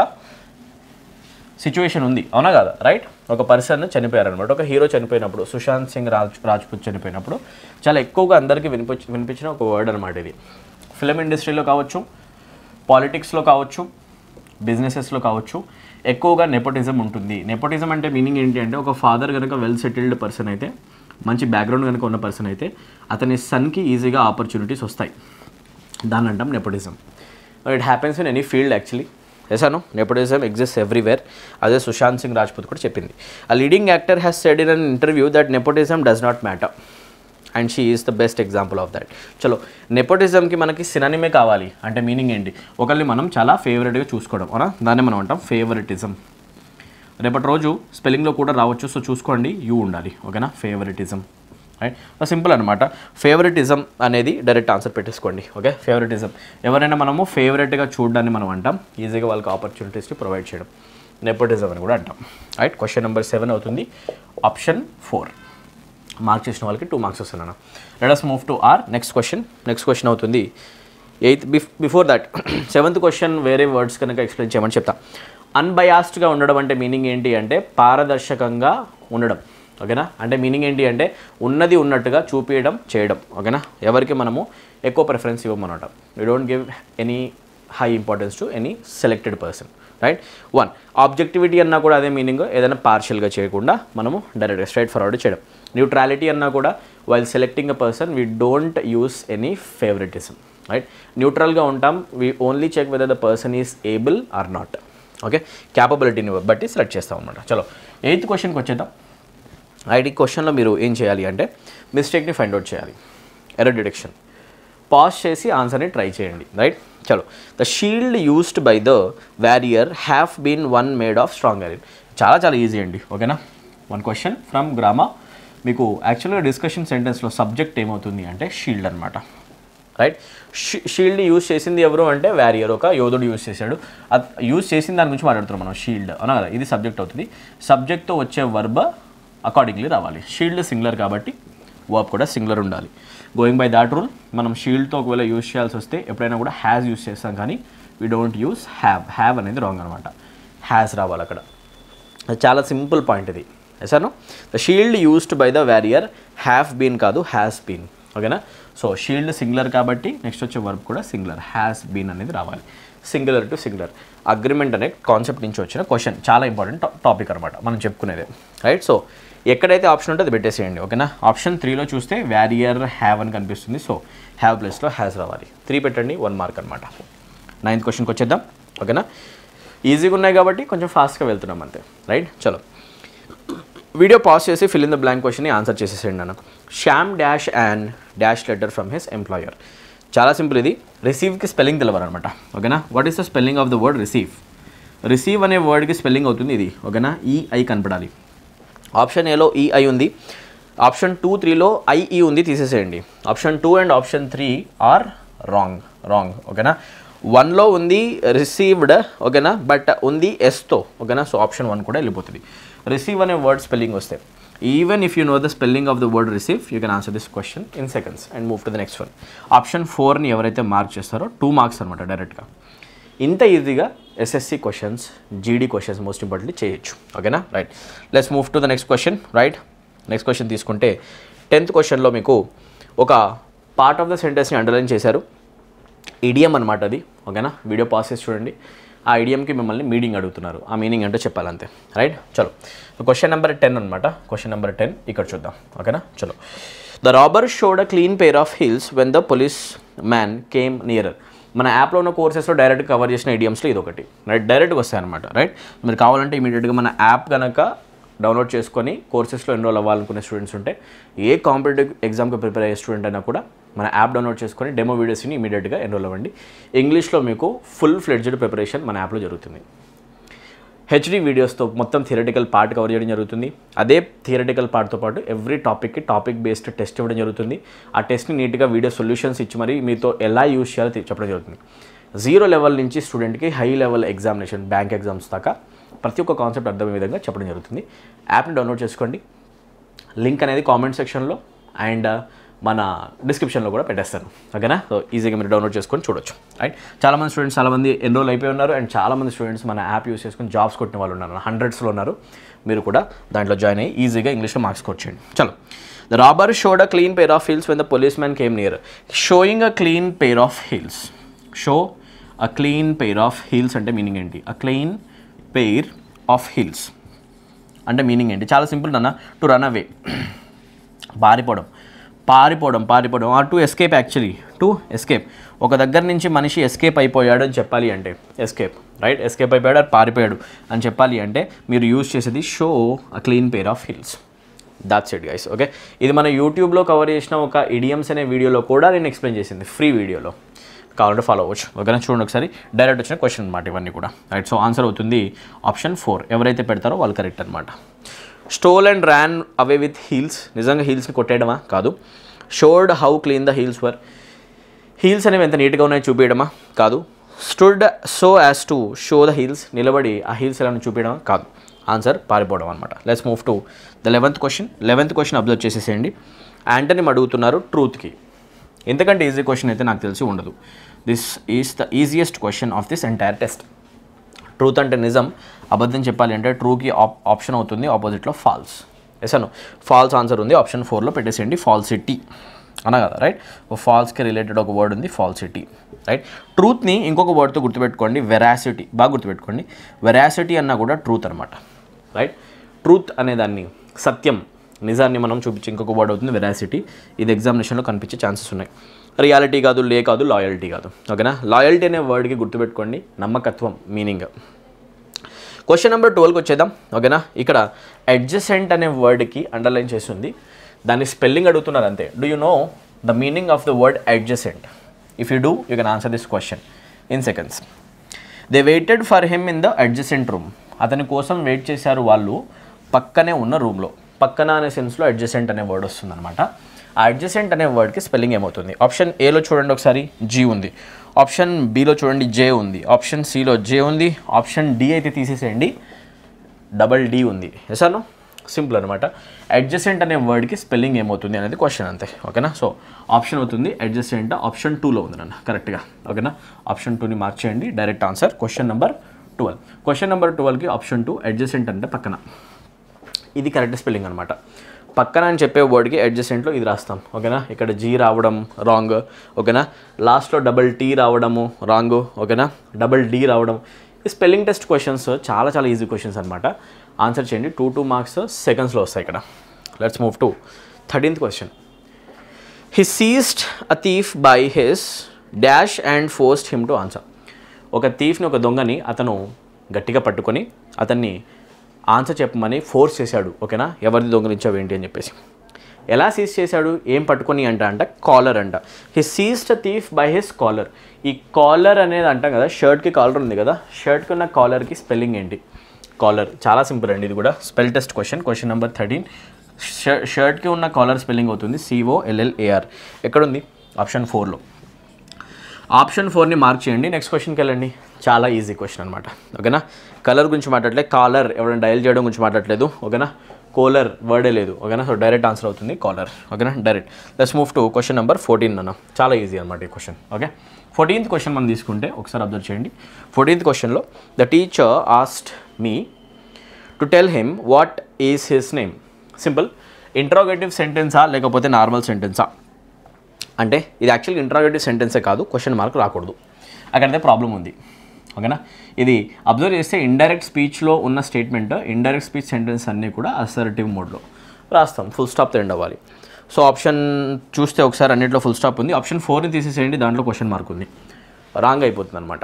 సిచ్యువేషన్ ఉంది, అవునా కదా? రైట్, ఒక పర్సన్ చనిపోయారనమాట. ఒక హీరో చనిపోయినప్పుడు, సుశాంత్ సింగ్ రాజ్ రాజ్పుత్ చనిపోయినప్పుడు చాలా ఎక్కువగా అందరికీ వినిపించి వినిపించిన ఒక వర్డ్ అనమాట ఇది. ఫిలిం ఇండస్ట్రీలో కావచ్చు, పాలిటిక్స్లో కావచ్చు, బిజినెసెస్లో కావచ్చు ఎక్కువగా నెపోటిజం ఉంటుంది. నెపోటిజం అంటే మీనింగ్ ఏంటి అంటే ఒక ఫాదర్ కనుక వెల్ సెటిల్డ్ పర్సన్ అయితే, మంచి బ్యాక్గ్రౌండ్ కనుక ఉన్న పర్సన్ అయితే అతని సన్కి ఈజీగా ఆపర్చునిటీస్ వస్తాయి. దాన్ని అంటాం nepotism. It happens in any field actually. ఎసాను నెపోటిజం ఎగ్జిస్ట్ ఎవ్రీవేర్. అదే సుశాంత్ సింగ్ రాజ్పూత్ కూడా చెప్పింది. ఆ leading actor has said in an interview that nepotism does not matter and she is the best example of that. చలో, నెపోటిజంకి మనకి సినానిమే కావాలి అంటే మీనింగ్ ఏంటి? ఒకరిని మనం చాలా ఫేవరెట్గా చూసుకోవడం, అవునా? దాన్ని మనం అంటాం ఫేవరెటిజం. రేపటి రోజు స్పెల్లింగ్లో కూడా రావచ్చు, సో చూసుకోండి, యూ ఉండాలి. ఓకేనా, ఫేవరెటిజం. రైట్, సింపుల్ అనమాట. ఫేవరెటిజం అనేది డైరెక్ట్ ఆన్సర్ పెట్టేసుకోండి. ఓకే, ఫేవరెటిజం ఎవరైనా మనము ఫేవరెట్గా చూడడాన్ని మనం అంటాం, ఈజీగా వాళ్ళకి ఆపర్చునిటీస్ని ప్రొవైడ్ చేయడం నెపోటిజం అని కూడా అంటాం. రైట్, క్వశ్చన్ నెంబర్ సెవెన్ అవుతుంది ఆప్షన్ ఫోర్. మార్క్ చేసిన వాళ్ళకి టూ మార్క్స్ వస్తున్నాను. Let us move to our next question. Next question అవుతుంది eighth. Before that seventh question వేరే వర్డ్స్ కనుక ఎక్స్ప్లెయిన్ చేయమని చెప్తా. అన్బయాస్డ్గా ఉండడం అంటే మీనింగ్ ఏంటి అంటే పారదర్శకంగా ఉండడం. ఓకేనా, అంటే మీనింగ్ ఏంటి అంటే ఉన్నది ఉన్నట్టుగా చూపించడం, చేయడం. ఓకేనా, ఎవరికి మనము ఎక్కువ ప్రిఫరెన్స్ ఇవ్వమనమాట. You don't give any high importance to any selected person. Right, one objectivity అన్నా కూడా అదే మీనింగ్. ఏదైనా పార్షియల్గా చేయకుండా మనము డైరెక్ట్గా స్ట్రైట్ ఫార్వర్డ్ చేయడం. న్యూట్రాలిటీ అన్నా కూడా while selecting a person we don't use any favouritism. Right, న్యూట్రల్గా ఉంటాం. We only check whether the person is able or not. okay capability ni batti select chestam anamata chalo eighth question ku vachedam I D question lo meeru em cheyali ante mistake ni find out cheyali error detection pass chesi answer ni try cheyandi right chalo the shield used by the warrior have been one made of strong iron chala chala easy andi okay na one question from grammar meeku actually discussion sentence lo subject em avutundi ante shield anamata right shield use chesindi evaru ante warrior oka yodudu use chesadu use chesindi dani gurinchi maatladutunnam manam shield ana kada idi subject avutundi subject tho vache verb accordingly రావాలి షీల్డ్ సింగులర్ కాబట్టి వర్బ్ కూడా సింగులర్ ఉండాలి గోయింగ్ బై దాట్ రూల్ మనం షీల్డ్ తో ఒకవేళ యూస్ చేయాల్సి వస్తే ఎప్పుడైనా కూడా హ్యాస్ యూస్ చేస్తాం కానీ we don't use have have అనేది రాంగ్ అనమాట హ్యాస్ రావాలి అక్కడ చాలా సింపుల్ పాయింట్ ఇది సరేనా the shield used by the warrior have been కాదు హ్యాస్ బీన్ ఓకేనా సో షీల్డ్ సింగులర్ కాబట్టి నెక్స్ట్ వచ్చే వర్బ్ కూడా సింగులర్ హ్యాస్ బీన్ అనేది రావాలి సింగులర్ టు సింగులర్ అగ్రిమెంట్ అనే కాన్సెప్ట్ నుంచి వచ్చిన క్వశ్చన్ చాలా ఇంపార్టెంట్ టాపిక్ అనమాట మనం చెప్పుకునేది రైట్ సో ఎక్కడైతే ఆప్షన్ ఉంటే అది పెట్టేసేయండి ఓకేనా ఆప్షన్ త్రీలో చూస్తే వ్యారియర్ హ్యావ్ అని కనిపిస్తుంది సో హ్యావ్ ప్లేస్లో హ్యాస్ రావాలి త్రీ పెట్టండి వన్ మార్క్ అనమాట నైన్త్ క్వశ్చన్కి వచ్చేద్దాం ఓకేనా ఈజీగా ఉన్నాయి కాబట్టి కొంచెం ఫాస్ట్గా వెళ్తున్నాం అంతే రైట్ చలో వీడియో పాజ్ చేసి ఫిల్ ఇన్ ద బ్లాంక్ క్వశ్చన్ని ఆన్సర్ చేసేసేయండి నాకు Shyam dash and dash letter from his employer చాలా సింపుల్ ఇది రిసీవ్కి స్పెల్లింగ్ తెలవాలన్నమాట ఓకేనా what is the spelling of the word receive receive అనే వర్డ్కి స్పెల్లింగ్ అవుతుంది ఇది ఓకేనా ఈఐ కనపడాలి ఆప్షన్ ఏలో ఈఐ ఉంది ఆప్షన్ టూ త్రీలో ఐఈ ఉంది తీసేసేయండి option two and option three are wrong wrong ఓకేనా వన్లో ఉంది రిసీవ్డ్ ఓకేనా బట్ ఉంది ఎస్తో ఓకేనా సో ఆప్షన్ వన్ కూడా వెళ్ళిపోతుంది రిసీవ్ అనే వర్డ్ స్పెల్లింగ్ వస్తే even if you know the spelling of the word receive you can answer this question in seconds and move to the next one option ఫోర్ని ఎవరైతే మార్క్ చేస్తారో టూ మార్క్స్ అనమాట డైరెక్ట్గా ఇంత ఈజీగా S S C questions, G D questions most importantly చేయొచ్చు ఓకేనా right let's move to the next question right next question తీసుకుంటే టెన్త్ క్వశ్చన్లో మీకు ఒక పార్ట్ ఆఫ్ ద సెంటెన్స్ని అండర్లైన్ చేశారు ఇడియం అనమాట అది ఓకేనా వీడియో పాస్ చేసి చూడండి ఆ ఐడియంకి మిమ్మల్ని మీనింగ్ అడుగుతున్నారు ఆ మీనింగ్ అంటే చెప్పాలంతే రైట్ చలో క్వశ్చన్ నెంబర్ టెన్ అనమాట క్వశ్చన్ నెంబర్ టెన్ ఇక్కడ చూద్దాం ఓకేనా చలో the robber showed a clean pair of heels when the policeman came nearer మన యాప్లో ఉన్న కోర్సెస్లో డైరెక్ట్ కవర్ చేసిన ఐడియమ్స్లో ఇది ఒకటి రైట్ డైరెక్ట్ వస్తాయి అనమాట రైట్ మీరు కావాలంటే ఇమీడియట్గా మన యాప్ కనుక డౌన్లోడ్ చేసుకొని కోర్సెస్లో ఎన్రోల్ అవ్వాలనుకునే స్టూడెంట్స్ ఉంటే ఏ కాంపిటేటివ్ ఎగ్జామ్కి ప్రిపేర్ అయ్యే స్టూడెంట్ అయినా కూడా మన యాప్ డౌన్లోడ్ చేసుకొని డెమో వీడియోస్ని ఇమీడియట్గా ఎన్రోల్ అవ్వండి ఇంగ్లీష్లో మీకు ఫుల్ ఫ్లెడ్జ్డ్ ప్రిపరేషన్ మన యాప్లో జరుగుతుంది హెచ్డీ వీడియోస్తో మొత్తం థియరటికల్ పార్ట్ కవర్ చేయడం జరుగుతుంది అదే థియరటికల్ పార్ట్తో పాటు ఎవ్రీ టాపిక్కి టాపిక్ బేస్డ్ టెస్ట్ ఇవ్వడం జరుగుతుంది ఆ టెస్ట్ని నీట్గా వీడియో సొల్యూషన్స్ ఇచ్చి మరి మీతో ఎలా యూజ్ చేయాలో చెప్పడం జరుగుతుంది జీరో లెవెల్ నుంచి స్టూడెంట్కి high level examination bank exams దాకా ప్రతి ఒక్క కాన్సెప్ట్ అర్థమయ్యే విధంగా చెప్పడం జరుగుతుంది యాప్ని డౌన్లోడ్ చేసుకోండి లింక్ అనేది కామెంట్ సెక్షన్లో అండ్ మన డిస్క్రిప్షన్లో కూడా పెట్టేస్తాను ఓకేనా సో ఈజీగా మీరు డౌన్లోడ్ చేసుకొని చూడొచ్చు రైట్ చాలామంది స్టూడెంట్స్ చాలామంది ఎన్రోల్ అయిపోయి ఉన్నారు అండ్ చాలామంది స్టూడెంట్స్ మన యాప్ యూస్ చేసుకుని జాబ్స్ కొట్టిన వాళ్ళు ఉన్నారు హండ్రెడ్స్లో ఉన్నారు మీరు కూడా దాంట్లో జాయిన్ అయ్యి ఈజీగా ఇంగ్లీష్లో మార్క్స్ స్కోర్ చేయండి చలో the robber showed a clean pair of heels when the policeman came near showing a clean pair of heels show a clean pair of heels అంటే మీనింగ్ ఏంటి a clean pair of heels అంటే మీనింగ్ ఏంటి చాలా సింపుల్ నాన్న టు రన్ అవే పారిపోవడం పారిపోవడం పారిపోవడం or to escape actually to escape ఒక దగ్గర నుంచి మనిషి ఎస్కేప్ అయిపోయాడు అని చెప్పాలి అంటే ఎస్కేప్ రైట్ ఎస్కేప్ అయిపోయాడు అది పారిపోయాడు అని చెప్పాలి అంటే మీరు యూజ్ చేసేది show a clean pair of heels that's it guys okay ఇది మన యూట్యూబ్లో కవర్ చేసిన ఒక ఇడియమ్స్ అనే వీడియోలో కూడా నేను ఎక్స్ప్లెయిన్ చేసింది ఫ్రీ వీడియోలో కావాలంటే ఫాలో అవ్వచ్చు ఓకేనా చూడండి ఒకసారి డైరెక్ట్ వచ్చిన క్వశ్చన్ అనమాట ఇవన్నీ కూడా రైట్ సో ఆన్సర్ అవుతుంది ఆప్షన్ ఫోర్ ఎవరైతే పెడతారో వాళ్ళు కరెక్ట్ అనమాట stole and ran away with heels నిజంగా హీల్స్ని కొట్టేయడమా కాదు showed how clean the heels were heels అనేవి ఎంత నీట్గా ఉన్నాయో చూపించడమా కాదు stood so as to show the heels నిలబడి ఆ హీల్స్ ఎలా చూపించడమా కాదు ఆన్సర్ పారిపోవడం అనమాట let's move to the eleventh question eleventh question observe చేసేసేయండి యాంటనీ అడుగుతున్నారు ట్రూత్కి ఎందుకంటే ఈజీ క్వశ్చన్ అయితే నాకు తెలిసి ఉండదు this is the easiest question of this entire test truth అంటే నిజం అబద్ధం చెప్పాలి అంటే ట్రూకి ఆప్ ఆప్షన్ అవుతుంది ఆపోజిట్లో ఫాల్స్ ఎస్ అను ఫాల్స్ ఆన్సర్ ఉంది ఆప్షన్ ఫోర్లో పెట్టేసేయండి ఫాల్సిటీ అనా కదా రైట్ ఫాల్స్కి రిలేటెడ్ ఒక వర్డ్ ఉంది ఫాల్సిటీ రైట్ ట్రూత్ని ఇంకొక వర్డ్తో గుర్తుపెట్టుకోండి వెరాసిటీ బాగా గుర్తుపెట్టుకోండి వెరాసిటీ అన్నా కూడా ట్రూత్ అనమాట రైట్ ట్రూత్ అనేదాన్ని సత్యం నిజాన్ని మనం చూపించి ఇంకొక వర్డ్ అవుతుంది వెరాసిటీ ఇది ఎగ్జామినేషన్లో కనిపించే ఛాన్సెస్ ఉన్నాయి రియాలిటీ కాదు లే కాదు లాయల్టీ కాదు ఓకేనా లాయల్టీ అనే వర్డ్కి గుర్తుపెట్టుకోండి నమ్మకత్వం మీనింగ్ Question number twelve को चेदम, ओके ना? इकड़ा adjacent अने word की underline चेसुंदी, दानी spelling अडुतुना रंते. Do you know the meaning of the word adjacent? If you do, you can answer this question in seconds. They waited for him in the adjacent room. అతని కోసం వెయిట్ చేశారు వాళ్ళు పక్కనే ఉన్న రూమ్లో. పక్కన అనే సెన్స్లో అడ్జసెంట్ అనే వర్డ్ వస్తుంది అనమాట. ఆ అడ్జసెంట్ అనే వర్డ్కి స్పెల్లింగ్ ఏమవుతుంది? ఆప్షన్ ఏలో చూడండి ఒకసారి జీ ఉంది, ఆప్షన్ బిలో చూడండి జే ఉంది, ఆప్షన్ సిలో జే ఉంది, ఆప్షన్ డి అయితే తీసేసేయండి డబల్ డి ఉంది. ఎసాను సింపుల్ అనమాట. అడ్జసెంట్ అనే వర్డ్కి స్పెల్లింగ్ ఏమవుతుంది అనేది క్వశ్చన్ అంతే, ఓకేనా? సో ఆప్షన్ అవుతుంది అడ్జసెంట్, ఆప్షన్ టూలో ఉంది నన్ను కరెక్ట్గా, ఓకేనా? ఆప్షన్ టూని మార్క్ చేయండి, direct answer question number twelve. Question number ట్వెల్వ్కి ఆప్షన్ టూ అడ్జసెంట్ అంటే పక్కన, ఇది కరెక్ట్ స్పెల్లింగ్ అనమాట. పక్కన అని చెప్పే వర్డ్కి అడ్జసెంట్లో ఇది రాస్తాం, ఓకేనా? ఇక్కడ జీ రావడం రాంగ్, ఓకేనా? లాస్ట్లో డబల్ టీ రావడము రాంగ్, ఓకేనా? డబల్ డి రావడం. ఈ స్పెల్లింగ్ టెస్ట్ క్వశ్చన్స్ చాలా చాలా ఈజీ క్వశ్చన్స్ అనమాట. ఆన్సర్ చేయండి, టూ టూ మార్క్స్ సెకండ్స్లో వస్తాయి ఇక్కడ. Let's move to thirteenth question. He seized a thief by his dash and forced him to answer. ఒక థీఫ్ని, ఒక దొంగని అతను గట్టిగా పట్టుకొని అతన్ని ఆన్సర్ చెప్పమని ఫోర్స్ చేశాడు, ఓకేనా? ఎవరిది దొంగలించావు ఏంటి అని చెప్పేసి. ఎలా సీజ్ చేశాడు, ఏం పట్టుకొని అంట అంట కాలర్ అంట. He seized a thief by his collar. ఈ కాలర్ అనేది అంటాం కదా, షర్ట్కి కాలర్ ఉంది కదా, షర్ట్కి ఉన్న కాలర్కి స్పెల్లింగ్ ఏంటి? కాలర్. చాలా సింపుల్ అండి ఇది కూడా, spell test question, question number thirteen. షర్ట్కి ఉన్న కాలర్ స్పెల్లింగ్ అవుతుంది సిఓఎల్ఎల్ఏఆర్. ఎక్కడుంది? ఆప్షన్ ఫోర్లో. ఆప్షన్ ఫోర్ని మార్క్ చేయండి, నెక్స్ట్ క్వశ్చన్కి వెళ్ళండి. చాలా ఈజీ క్వశ్చన్ అనమాట, ఓకేనా? కలర్ గురించి మాట్లాడలేదు, కాలర్ ఎవరైనా డయల్ చేయడం గురించి మాట్లాడలేదు, ఓకేనా? కోలర్ వర్డే లేదు, ఓకేనా? సో డైరెక్ట్ ఆన్సర్ అవుతుంది కాలర్, ఓకేనా? Direct. Let's move to question number fourteen అన్న, చాలా ఈజీ అనమాట ఈ క్వశ్చన్, ఓకే? ఫోర్టీన్త్ క్వశ్చన్ మనం తీసుకుంటే ఒకసారి అబ్జర్వ్ చేయండి. ఫోర్టీన్త్ క్వశ్చన్లో the teacher asked me to tell him what is his name. Simple. Interrogative సెంటెన్సా లేకపోతే నార్మల్ సెంటెన్సా అంటే, ఇది యాక్చువల్గా ఇంట్రాగేటివ్ సెంటెన్సే కాదు, క్వశ్చన్ మార్క్ రాకూడదు, అక్కడైతే ప్రాబ్లం ఉంది, ఓకేనా? ఇది అబ్జర్వ్ చేస్తే ఇండైరెక్ట్ స్పీచ్లో ఉన్న స్టేట్మెంట్, ఇండైరెక్ట్ స్పీచ్ సెంటెన్స్ అన్నీ కూడా అసర్టివ్ మోడ్లో రాస్తాం, ఫుల్ స్టాప్తో ఎండ్ అవ్వాలి. సో ఆప్షన్ చూస్తే ఒకసారి అన్నింటిలో ఫుల్ స్టాప్ ఉంది, ఆప్షన్ ఫోర్ని తీసేసేయండి, దాంట్లో క్వశ్చన్ మార్క్ ఉంది, రాంగ్ అయిపోతుంది అనమాట.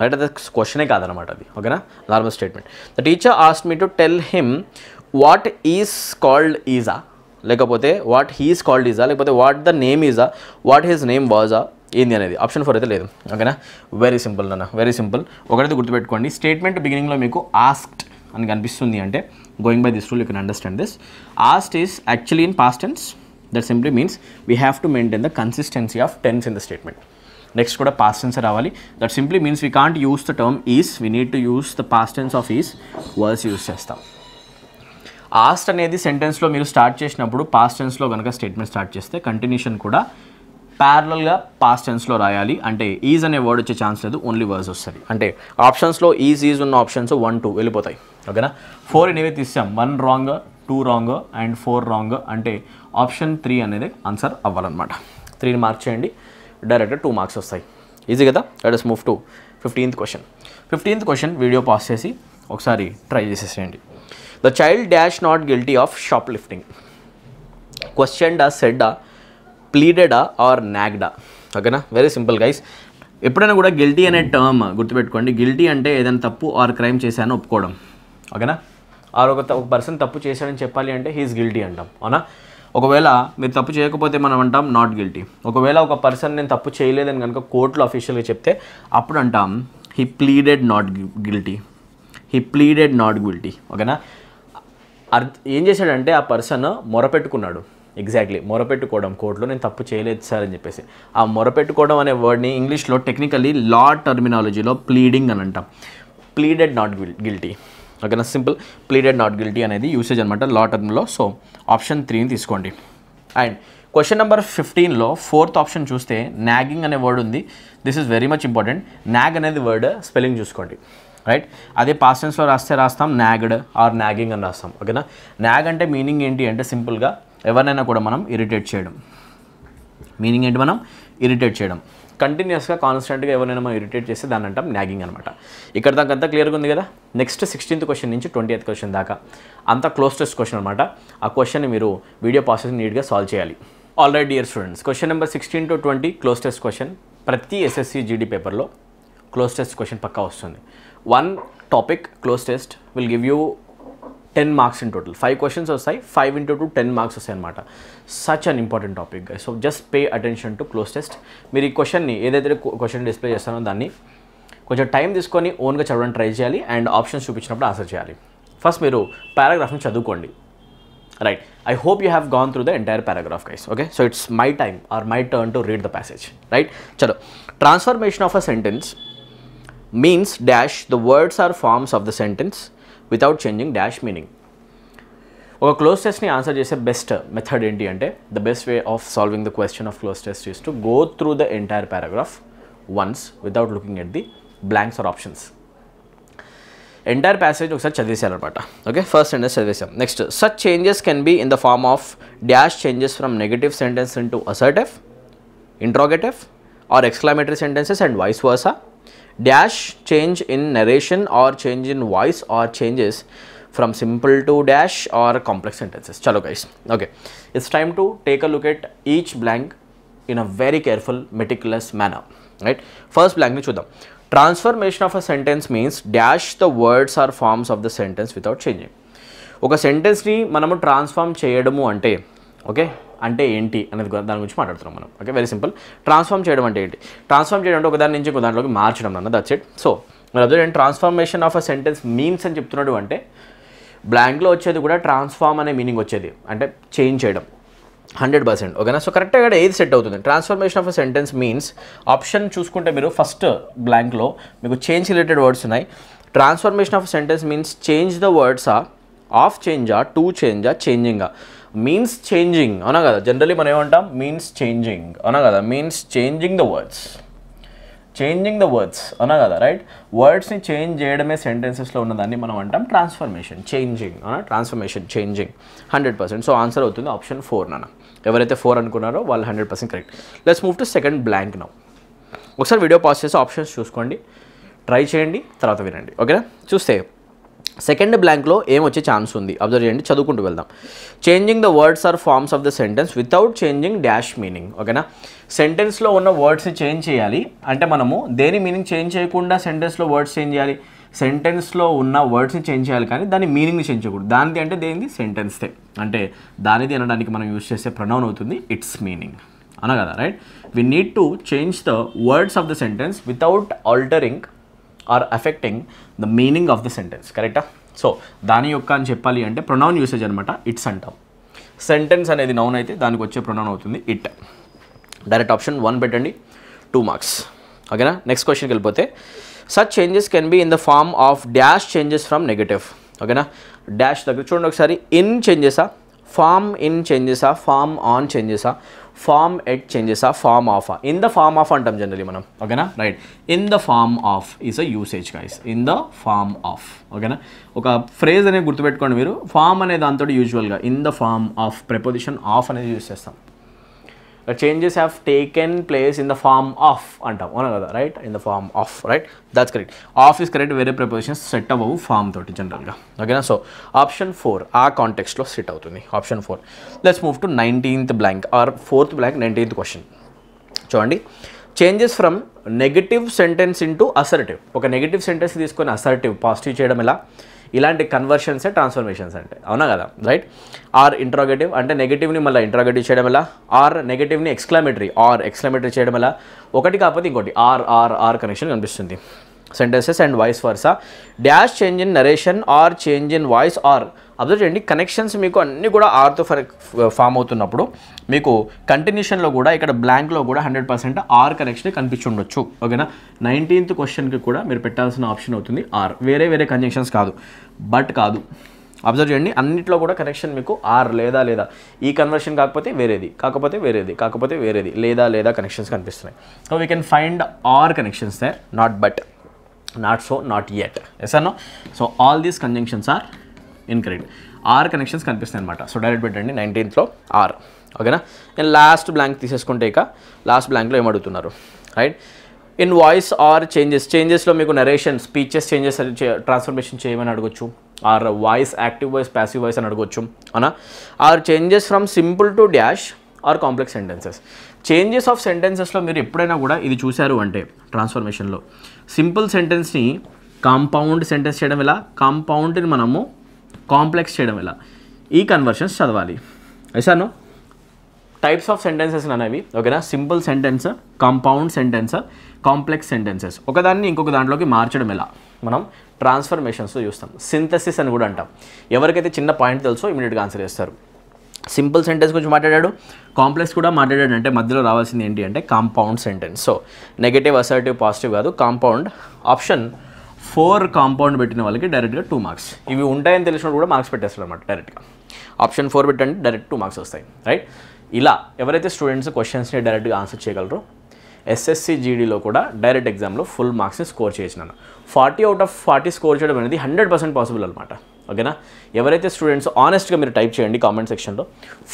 రైట్, అది క్వశ్చనే కాదనమాట అది, ఓకేనా? Normal statement. The teacher asked me to tell him what is called ఈజా లేకపోతే వాట్ హీస్ కాల్డ్ ఈజా లేకపోతే వాట్ ద నేమ్ ఈజా వాట్ హీస్ నేమ్ వాజా ఏంది అనేది ఆప్షన్ ఫోర్ అయితే లేదు, ఓకేనా? వెరీ సింపుల్ నాన్న, వెరీ సింపుల్. ఒకటైతే గుర్తుపెట్టుకోండి, స్టేట్మెంట్ బిగినింగ్లో మీకు ఆస్క్డ్ అని కనిపిస్తుంది అంటే going by this rule you can understand this. Asked is actually in past tense, that simply means we have to maintain the consistency of tense in the statement. Next కూడా పాస్ట్ టెన్స్ రావాలి, that simply means we can't use the term is, we need to use the past tense of is was use చేస్తాం. ఆస్ట్ అనేది సెంటెన్స్లో మీరు స్టార్ట్ చేసినప్పుడు పాస్ట్ టెన్స్లో కనుక స్టేట్మెంట్ స్టార్ట్ చేస్తే కంటిన్యూషన్ కూడా ప్యారలల్గా పాస్ట్ టెన్స్లో రాయాలి, అంటే ఈజ్ అనే వర్డ్ వచ్చే ఛాన్స్ లేదు, ఓన్లీ వర్డ్స్ వస్తుంది. అంటే ఆప్షన్స్లో ఈజ్ ఈజ్ ఉన్న ఆప్షన్స్ వన్ టూ వెళ్ళిపోతాయి, ఓకేనా? ఫోర్ అనేవి తీసాం, one wrong, two wrong and four wrong, అంటే ఆప్షన్ త్రీ అనేది ఆన్సర్ అవ్వాలన్నమాట. త్రీని మార్క్ చేయండి, డైరెక్ట్ టూ మార్క్స్ వస్తాయి, ఈజీ కదా? Let us move to fifteenth question. Fifteenth question video pass చేసి ఒకసారి ట్రై చేసేసేయండి. The child dash not guilty of shoplifting. క్వశ్చన్డా, సెడ్డా, ప్లీడెడా ఆర్ నాగ్డా, ఓకేనా? Very simple guys. ఎప్పుడైనా కూడా గిల్టీ అనే టర్మ్ గుర్తుపెట్టుకోండి, గిల్టీ అంటే ఏదైనా తప్పు ఆర్ క్రైమ్ చేశాను ఒప్పుకోవడం, ఓకేనా? ఆర్ ఒక ఒక పర్సన్ తప్పు చేశాడని చెప్పాలి అంటే హీఈస్ గిల్టీ అంటాం, అవునా? ఒకవేళ మీరు తప్పు చేయకపోతే మనం అంటాం నాట్ గిల్టీ. ఒకవేళ ఒక పర్సన్ నేను తప్పు చేయలేదని కనుక కోర్టులో అఫీషియల్గా చెప్తే అప్పుడు అంటాం he pleaded not guilty, he pleaded not guilty, ఓకేనా? అర్థ ఏం చేశాడంటే ఆ పర్సన్ మొరపెట్టుకున్నాడు, ఎగ్జాక్ట్లీ మొరపెట్టుకోవడం, కోర్టులో నేను తప్పు చేయలేదు సార్ అని చెప్పేసి. ఆ మొరపెట్టుకోవడం అనే వర్డ్ని ఇంగ్లీష్లో టెక్నికలీ లా టర్మినాలజీలో ప్లీడింగ్ అని అంటాం, ప్లీడెడ్ నాట్ గిల్టీ, ఓకేనా? సింపుల్, ప్లీడెడ్ నాట్ గిల్టీ అనేది యూసేజ్ అనమాట లా టర్మ్లో. సో ఆప్షన్ త్రీని తీసుకోండి. అండ్ క్వశ్చన్ నెంబర్ ఫిఫ్టీన్లో ఫోర్త్ ఆప్షన్ చూస్తే నాగింగ్ అనే వర్డ్ ఉంది, this is very much important. Nag అనేది వర్డ్ స్పెల్లింగ్ చూసుకోండి, రైట్? అదే పాస్ట్ టెన్స్లో రాస్తే రాస్తాం నాగ్డ్ ఆర్ నాగింగ్ అని రాస్తాం, ఓకేనా? నాగ్ అంటే మీనింగ్ ఏంటి అంటే సింపుల్గా ఎవరినైనా కూడా మనం ఇరిటేట్ చేయడం, మీనింగ్ ఏంటి మనం ఇరిటేట్ చేయడం, కంటిన్యూస్గా కాన్స్టెంట్గా ఎవరైనా మనం ఇరిటేట్ చేస్తే దాన్ని అంటాం నాగింగ్ అనమాట. ఇక్కడ దాకా అంతా క్లియర్గా ఉంది కదా. నెక్స్ట్ సిక్స్టీన్త్ క్వశ్చన్ నుంచి ట్వంటీ ఎయిత్ క్వశ్చన్ దాకా అంత క్లోజ్ టెస్ట్ క్వశ్చన్ అనమాట. ఆ క్వశ్చన్ని మీరు వీడియో ప్రాసెస్ నీట్గా సాల్వ్ చేయాలి. All right dear students, question number sixteen to twenty close test question ప్రతి ఎస్ఎస్సి జీడీ పేపర్లో close test question pakka vastundi. One topic close test will give you ten marks in total. five questions aside, five into two ten marks aside anamata. Such an important topic, guys. So just pay attention to close test. Meeru question ni edaithe question display chestano danni కొంచెం టైం తీసుకొని ఓన్గా చదవడానికి ట్రై చేయాలి అండ్ ఆప్షన్స్ చూపించినప్పుడు ఆన్సర్ చేయాలి. ఫస్ట్ మీరు పారాగ్రాఫ్ని చదువుకోండి. Right, I hope you have gone through the entire paragraph guys. Okay, so it's my time or my turn to read the passage. Right, చలో. Transformation of a sentence means dash the words or forms of the sentence without changing dash meaning. ఒక క్లోజ్ టెస్ట్ని ఆన్సర్ చేసే బెస్ట్ మెథడ్ ఏంటి అంటే, the best way of solving the question of close test is to go through the entire paragraph once without looking at the blanks or options. Entire passage ఒకసారి చదివేశారనమాట. ఓకే, ఫస్ట్ సెంటెన్స్ చదివేశాం. Next, such changes can be in the form of dash changes from negative sentence in to assertive, interrogative or exclamatory sentences and voice versa. Dash change in narration or change in voice or changes from simple to dash or complex sentences. చలో guys, okay, it's time to take a look at each blank in a very careful meticulous manner. Right, first బ్లాంక్ని చూద్దాం. Transformation of a sentence means dash the words or forms of the sentence without changing. ఒక సెంటెన్స్ని మనము ట్రాన్స్ఫార్మ్ చేయడము అంటే, ఓకే, అంటే ఏంటి అనేది దాని గురించి మాట్లాడుతున్నాం మనం. Okay, very simple. ట్రాన్స్ఫార్మ్ చేయడం అంటే ఏంటి? ట్రాన్స్ఫార్మ్ చేయడం అంటే ఒకదాని నుంచి ఒకదానిలోకి మార్చడం అన్న, దట్స్ ఇట్. సో మరి అదే transformation of a sentence means అని చెప్తున్నాడు అంటే, బ్లాంక్లో వచ్చేది కూడా ట్రాన్స్ఫార్మ్ అనే మీనింగ్ వచ్చేది, అంటే చేంజ్ చేయడం హండ్రెడ్ పర్సెంట్. ఓకేనా? సో కరెక్ట్గా ఇక్కడ ఏది సెట్ అవుతుంది? Transformation of a sentence means option చూసుకుంటే మీరు ఫస్ట్ బ్లాంక్లో మీకు చేంజ్ రిలేటెడ్ వర్డ్స్ ఉన్నాయి. Transformation of a sentence means change the వర్డ్సా, ఆఫ్ చేంజా, టూ చేంజా, చేంజింగా. మీన్స్ చేంజింగ్ అవునా కదా? జనరలీ మనం ఏమంటాం? మీన్స్ చేంజింగ్ అవునా కదా? Means changing the words, changing the words అవునా కదా? రైట్, వర్డ్స్ని చేంజ్ చేయడమే సెంటెన్సెస్లో ఉన్నదాన్ని మనం అంటాం ట్రాన్స్ఫర్మేషన్, చేంజింగ్ అవునా? Transformation, changing hundred percent. So answer అవుతుంది ఆప్షన్ ఫోర్ నాన్న. ఎవరైతే ఫోర్ అనుకున్నారో వాళ్ళు hundred percent correct. Let's move to second blank now. ఒకసారి వీడియో పాస్ చేసి ఆప్షన్స్ చూసుకోండి, ట్రై చేయండి, తర్వాత వినండి. ఓకేనా? చూస్తే సెకండ్ బ్లాంక్లో ఏం వచ్చే ఛాన్స్ ఉంది అబ్జర్వ్ చేయండి, చదువుకుంటూ వెళ్దాం. Changing the words or forms of the sentence without changing dash meaning. ఓకేనా? సెంటెన్స్లో ఉన్న వర్డ్స్ని చేంజ్ చేయాలి అంటే మనము దేని మీనింగ్ చేంజ్ చేయకుండా సెంటెన్స్లో వర్డ్స్ చేంజ్ చేయాలి. సెంటెన్స్లో ఉన్న వర్డ్స్ని చేంజ్ చేయాలి కానీ దాని మీనింగ్ని చేంజ్ చేయకూడదు. దానిది అంటే దేనిది? సెంటెన్స్దే, అంటే దానిది అనడానికి మనం యూజ్ చేసే ప్రొనౌన్ అవుతుంది ఇట్స్ మీనింగ్ అన కదా? Right, we need to change the words of the sentence without altering or affecting the meaning of the sentence. కరెక్టా? సో దాని యొక్క అని చెప్పాలి అంటే ప్రొనౌన్ యూసేజ్ అనమాట ఇట్స్ అంటాం. సెంటెన్స్ అనేది నౌన్ అయితే దానికి వచ్చే ప్రొనౌన్ అవుతుంది ఇట్. డైరెక్ట్ ఆప్షన్ వన్ పెట్టండి, టూ మార్క్స్. ఓకేనా? నెక్స్ట్ క్వశ్చన్కి వెళ్ళిపోతే, such changes can be in the form of dash changes from negative. ఓకేనా? డాష్ దగ్గర చూడండి ఒకసారి, ఇన్ చేంజెసా, ఫార్మ్ ఇన్ చేంజెసా, ఫార్మ్ ఆన్ చేంజెసా, ఫార్మ్ ఎట్ చేంజెసా, ఫార్మ్ ఆఫా. ఇన్ ద ఫార్మ్ ఆఫ్ అంటాం జనరలీ మనం. ఓకేనా? Right, in the form of is a usage guys. In the form of. ఓకేనా? ఒక ఫ్రేజ్ అనేది గుర్తుపెట్టుకోండి మీరు. ఫార్మ్ అనే దాంతో యూజువల్గా in the form of preposition of అనేది యూజ్ చేస్తాం. Changes have taken place in the form of అంటాం అవునా కదా? Right, in the form of. Right, that's correct. Of is correct, వేరే ప్రిపోజిషన్స్ సెట్ అవ్వవు ఫార్మ్ తోటి జనరల్గా. ఓకేనా? సో ఆప్షన్ ఫోర్ ఆ కాంటెక్స్ట్లో సెట్ అవుతుంది, option four. Let's move to nineteenth blank or fourth blank, nineteenth question చూడండి. Changes from negative sentence into assertive. ఒక నెగటివ్ సెంటెన్స్ తీసుకొని అసర్టివ్ పాజిటివ్ చేయడం ఎలా? ఇలాంటి కన్వర్షన్సే ట్రాన్స్ఫర్మేషన్స్ అంటే అవునా కదా? రైట్, ఆర్ ఇంట్రాగేటివ్ అంటే నెగటివ్ని మళ్ళీ ఇంట్రాగేటివ్ చేయడం ఎలా? ఆర్ నెగటివ్ని ఎక్స్క్లమేటరీ, ఆర్ ఎక్స్క్లమేటరీ చేయడం ఎలా? ఒకటి కాకపోతే ఇంకోటి ఆర్ ఆర్ ఆర్ కనెక్షన్ కనిపిస్తుంది sentences and voice versa. Dash change in narration or change in voice or. Observe చేయండి, కనెక్షన్స్ మీకు అన్నీ కూడా ఆర్తో ఫామ్ అవుతున్నప్పుడు మీకు కంటిన్యూషన్లో కూడా ఇక్కడ బ్లాంక్లో కూడా హండ్రెడ్ పర్సెంట్ ఆర్ కనెక్షన్ కనిపించుండొచ్చు. ఓకేనా? నైన్టీన్త్ క్వశ్చన్కి కూడా మీరు పెట్టాల్సిన ఆప్షన్ అవుతుంది ఆర్. వేరే వేరే కన్జంక్షన్స్ కాదు, బట్ కాదు. అబ్జర్వ్ చేయండి, అన్నింటిలో కూడా కనెక్షన్ మీకు ఆర్ లేదా లేదా, ఈ కన్వర్షన్ కాకపోతే వేరేది, కాకపోతే వేరేది, కాకపోతే వేరేది, లేదా లేదా కనెక్షన్స్ కనిపిస్తున్నాయి. So we can find or connections there, not but, not so, not yet. Yes or no? So all these conjunctions are incorrect. R connections కనిపిస్తాయి అనమాట. సో డైరెక్ట్ పెట్టండి నైన్టీన్త్లో ఆర్. ఓకేనా? నేను లాస్ట్ బ్లాంక్ తీసేసుకుంటే ఇక లాస్ట్ బ్లాంక్లో ఏమడుగుతున్నారు? Right, in voice or changes. చేంజెస్లో మీకు నరేషన్, స్పీచెస్ చేంజెస్ ట్రాన్స్ఫర్మేషన్ చేయమని అడగొచ్చు. Or voice active voice, passive voice అని అడగొచ్చు అవునా? Or changes from simple to dash or complex sentences. Changes of సెంటెన్సెస్లో మీరు ఎప్పుడైనా కూడా ఇది చూశారు అంటే ట్రాన్స్ఫర్మేషన్లో సింపుల్ సెంటెన్స్ ని కాంపౌండ్ సెంటెన్స్ చేయడం ఎలా, కాంపౌండ్ ని మనము కాంప్లెక్స్ చేయడం ఎలా, ఈ కన్వర్షన్స్ చదవాలి. ఐసాను టైప్స్ ఆఫ్ సెంటెన్సెస్ అనేవి ఓకేనా, simple sentence, compound sentence, complex sentences. ఒకదాన్ని ఇంకొక దాంట్లోకి మార్చడం ఎలా మనం ట్రాన్స్ఫర్మేషన్స్ చూస్తాం. సింథసిస్ అని కూడా అంటాం. ఎవరికైతే చిన్న పాయింట్ తెలుసో ఇమీడియట్గా ఆన్సర్ చేస్తారు. సింపుల్ సెంటెన్స్ గురించి మాట్లాడాడు, కాంప్లెక్స్ కూడా మాట్లాడాడు. అంటే మధ్యలో రావాల్సింది ఏంటి అంటే compound sentence. So negative, assertive, positive కాదు, కాంపౌండ్. ఆప్షన్ ఫోర్ కాంపౌండ్ పెట్టిన వాళ్ళకి డైరెక్ట్గా టూ మార్క్స్. ఇవి ఉంటాయని తెలిసినప్పుడు కూడా మార్క్స్ పెట్టేస్తారు అనమాట డైరెక్ట్గా. ఆప్షన్ ఫోర్ పెట్టండి, డైరెక్ట్ టూ మార్క్స్ వస్తాయి. రైట్, ఇలా ఎవరైతే స్టూడెంట్స్ క్వశ్చన్స్ని డైరెక్ట్గా ఆన్సర్ చేయగలరో ఎస్ఎస్సి జీడీలో కూడా డైరెక్ట్ ఎగ్జామ్లో ఫుల్ మార్క్స్ని స్కోర్ చేసినాను. Forty out of forty score చేయడం అనేది హండ్రెడ్ పర్సెంట్ పాసిబుల్ అనమాట. ఓకేనా, ఎవరైతే స్టూడెంట్స్ ఆనెస్ట్గా మీరు టైప్ చేయండి కామెంట్ సెక్షన్లో,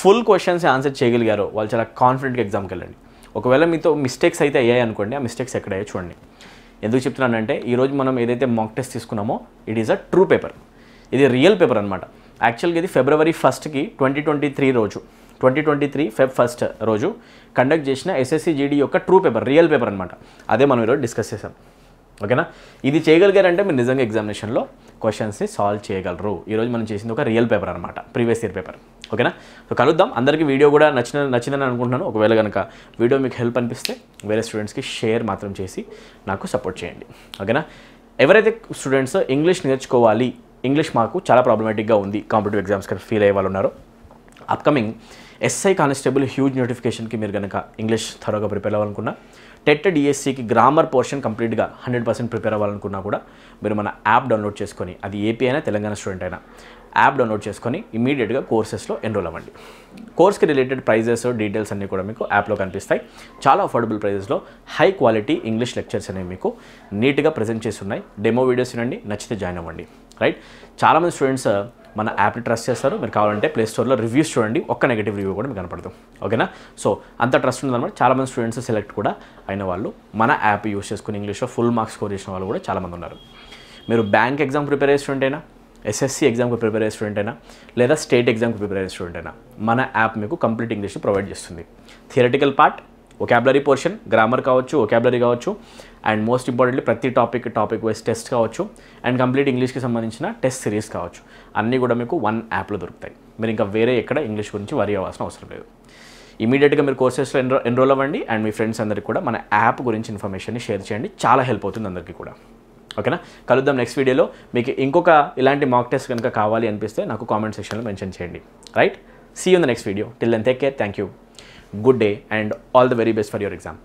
ఫుల్ క్వశ్చన్స్ ఆన్సర్ చేయగలిగారో వాళ్ళు చాలా కాన్ఫిడెంట్గా ఎగ్జామ్కి వెళ్ళండి. ఒకవేళ మీతో మిస్టేక్స్ అయితే అయ్యాయి అనుకోండి, ఆ మిస్టేక్స్ ఎక్కడ అయ్యాయో చూడండి. ఎందుకు చెప్తున్నానంటే ఈరోజు మనం ఏదైతే మాక్ టెస్ట్ తీసుకున్నామో it is a true paper, ఇది రియల్ పేపర్ అనమాట. యాక్చువల్గా ఇది ఫిబ్రవరి ఫస్ట్కి ట్వంటీ ట్వంటీ త్రీ రోజు twenty twenty three Feb first రోజు కండక్ట్ చేసిన ఎస్ఎస్సి జీడీ యొక్క ట్రూ పేపర్, రియల్ పేపర్ అనమాట. అదే మనం ఈరోజు డిస్కస్ చేసాం. ఓకేనా, ఇది చేయగలిగారంటే మీరు నిజంగా ఎగ్జామినేషన్లో క్వశ్చన్స్ని సాల్వ్ చేయగలరు. ఈరోజు మనం చేసింది ఒక రియల్ పేపర్ అనమాట, ప్రీవియస్ ఇయర్ పేపర్. ఓకేనా, సో కలుద్దాం. అందరికీ వీడియో కూడా నచ్చిన నచ్చిందని అనుకుంటున్నాను. ఒకవేళ కనుక వీడియో మీకు హెల్ప్ అనిపిస్తే వేరే స్టూడెంట్స్కి షేర్ మాత్రం చేసి నాకు సపోర్ట్ చేయండి. ఓకేనా, ఎవరైతే స్టూడెంట్స్ ఇంగ్లీష్ నేర్చుకోవాలి, ఇంగ్లీష్ మాకు చాలా ప్రాబ్లమేటిక్గా ఉంది, కాంపిటేటివ్ ఎగ్జామ్స్కి ఫీల్ అయ్యే వాళ్ళు ఉన్నారో, అప్కమింగ్ ఎస్ఐ కానిస్టేబుల్ హ్యూజ్ నోటిఫికేషన్కి మీరు కనుక ఇంగ్లీష్ త్వరగా ప్రిపేర్ అవ్వాలనుకున్నా, టెట్ డిఎస్సికి గ్రామర్ పోర్షన్ కంప్లీట్గా హండ్రెడ్ పర్సెంట్ ప్రిపేర్ అవ్వాలనుకున్నా కూడా మీరు మన యాప్ డౌన్లోడ్ చేసుకొని, అది ఏపీ అయినా తెలంగాణ స్టూడెంట్ అయినా, యాప్ డౌన్లోడ్ చేసుకొని ఇమీడియట్గా కోర్సెస్లో ఎన్రోల్ అవ్వండి. కోర్స్కి రిలేటెడ్ ప్రైజెస్, డీటెయిల్స్ అన్నీ కూడా మీకు యాప్లో కనిపిస్తాయి. చాలా అఫోర్డబుల్ ప్రైజెస్లో హై క్వాలిటీ ఇంగ్లీష్ లెక్చర్స్ అనేవి మీకు నీట్గా ప్రజెంట్ చేస్తున్నాయి. డెమో వీడియోస్ వినండి, నచ్చితే జాయిన్ అవ్వండి. రైట్, చాలామంది స్టూడెంట్స్ మన యాప్ని ట్రస్ట్ చేస్తారు. మీరు కావాలంటే ప్లేస్టోర్లో రివ్యూస్ చూడండి, ఒక్క నెగిటివ్ రివ్యూ కూడా మీకు కనపడదు. ఓకేనా, సో అంత ట్రస్ట్ ఉందన్నమాట. చాలామంది స్టూడెంట్స్ సెలెక్ట్ కూడా అయిన వాళ్ళు, మన యాప్ యూస్ చేసుకుని ఇంగ్లీష్లో ఫుల్ మార్క్స్ స్కోర్ చేసిన వాళ్ళు కూడా చాలామంది ఉన్నారు. మీరు బ్యాంక్ ఎగ్జామ్ ప్రిపేర్ అయ్యే స్టూడెంట్ అయినా, ఎస్ఎస్సి ఎగ్జామ్కి ప్రిపేర్ అయ్యే స్టూడెంట్ అయినా, లేదా స్టేట్ ఎగ్జామ్కి ప్రిపేర్ అయ్యే స్టూడెంట్ అయినా, మన యాప్ మీకు కంప్లీట్ ఇంగ్లీష్ని ప్రొవైడ్ చేస్తుంది. Theoretical part, vocabulary portion, grammar కావచ్చు, వొకాబులరీ కావచ్చు, అండ్ మోస్ట్ ఇంపార్టెంట్లీ ప్రతి టాపిక్ టాపిక్ వైజ్ టెస్ట్ కావచ్చు, అండ్ కంప్లీట్ ఇంగ్లీష్కి సంబంధించిన టెస్ట్ సిరీస్ కావచ్చు, అన్నీ కూడా మీకు వన్ యాప్లో దొరుకుతాయి. మీరు ఇంకా వేరే ఎక్కడ ఇంగ్లీష్ గురించి వరి అవ్వాల్సిన అవసరం లేదు. ఇమీడియట్గా మీరు కోర్సెస్లో ఎన్రో ఎన్రోల్ అవ్వండి. అండ్ మీ ఫ్రెండ్స్ అందరికీ కూడా మన యాప్ గురించి ఇన్ఫర్మేషన్ని షేర్ చేయండి, చాలా హెల్ప్ అవుతుంది అందరికీ కూడా. ఓకేనా, కలుద్దాం నెక్స్ట్ వీడియోలో. మీకు ఇంకొక ఇలాంటి మాక్ టెస్ట్ కనుక కావాలి అనిపిస్తే నాకు కామెంట్ సెక్షన్లో మెన్షన్ చేయండి. Right, see you in the next video. Till then take care, thank you, good day, and all the very best for your exam.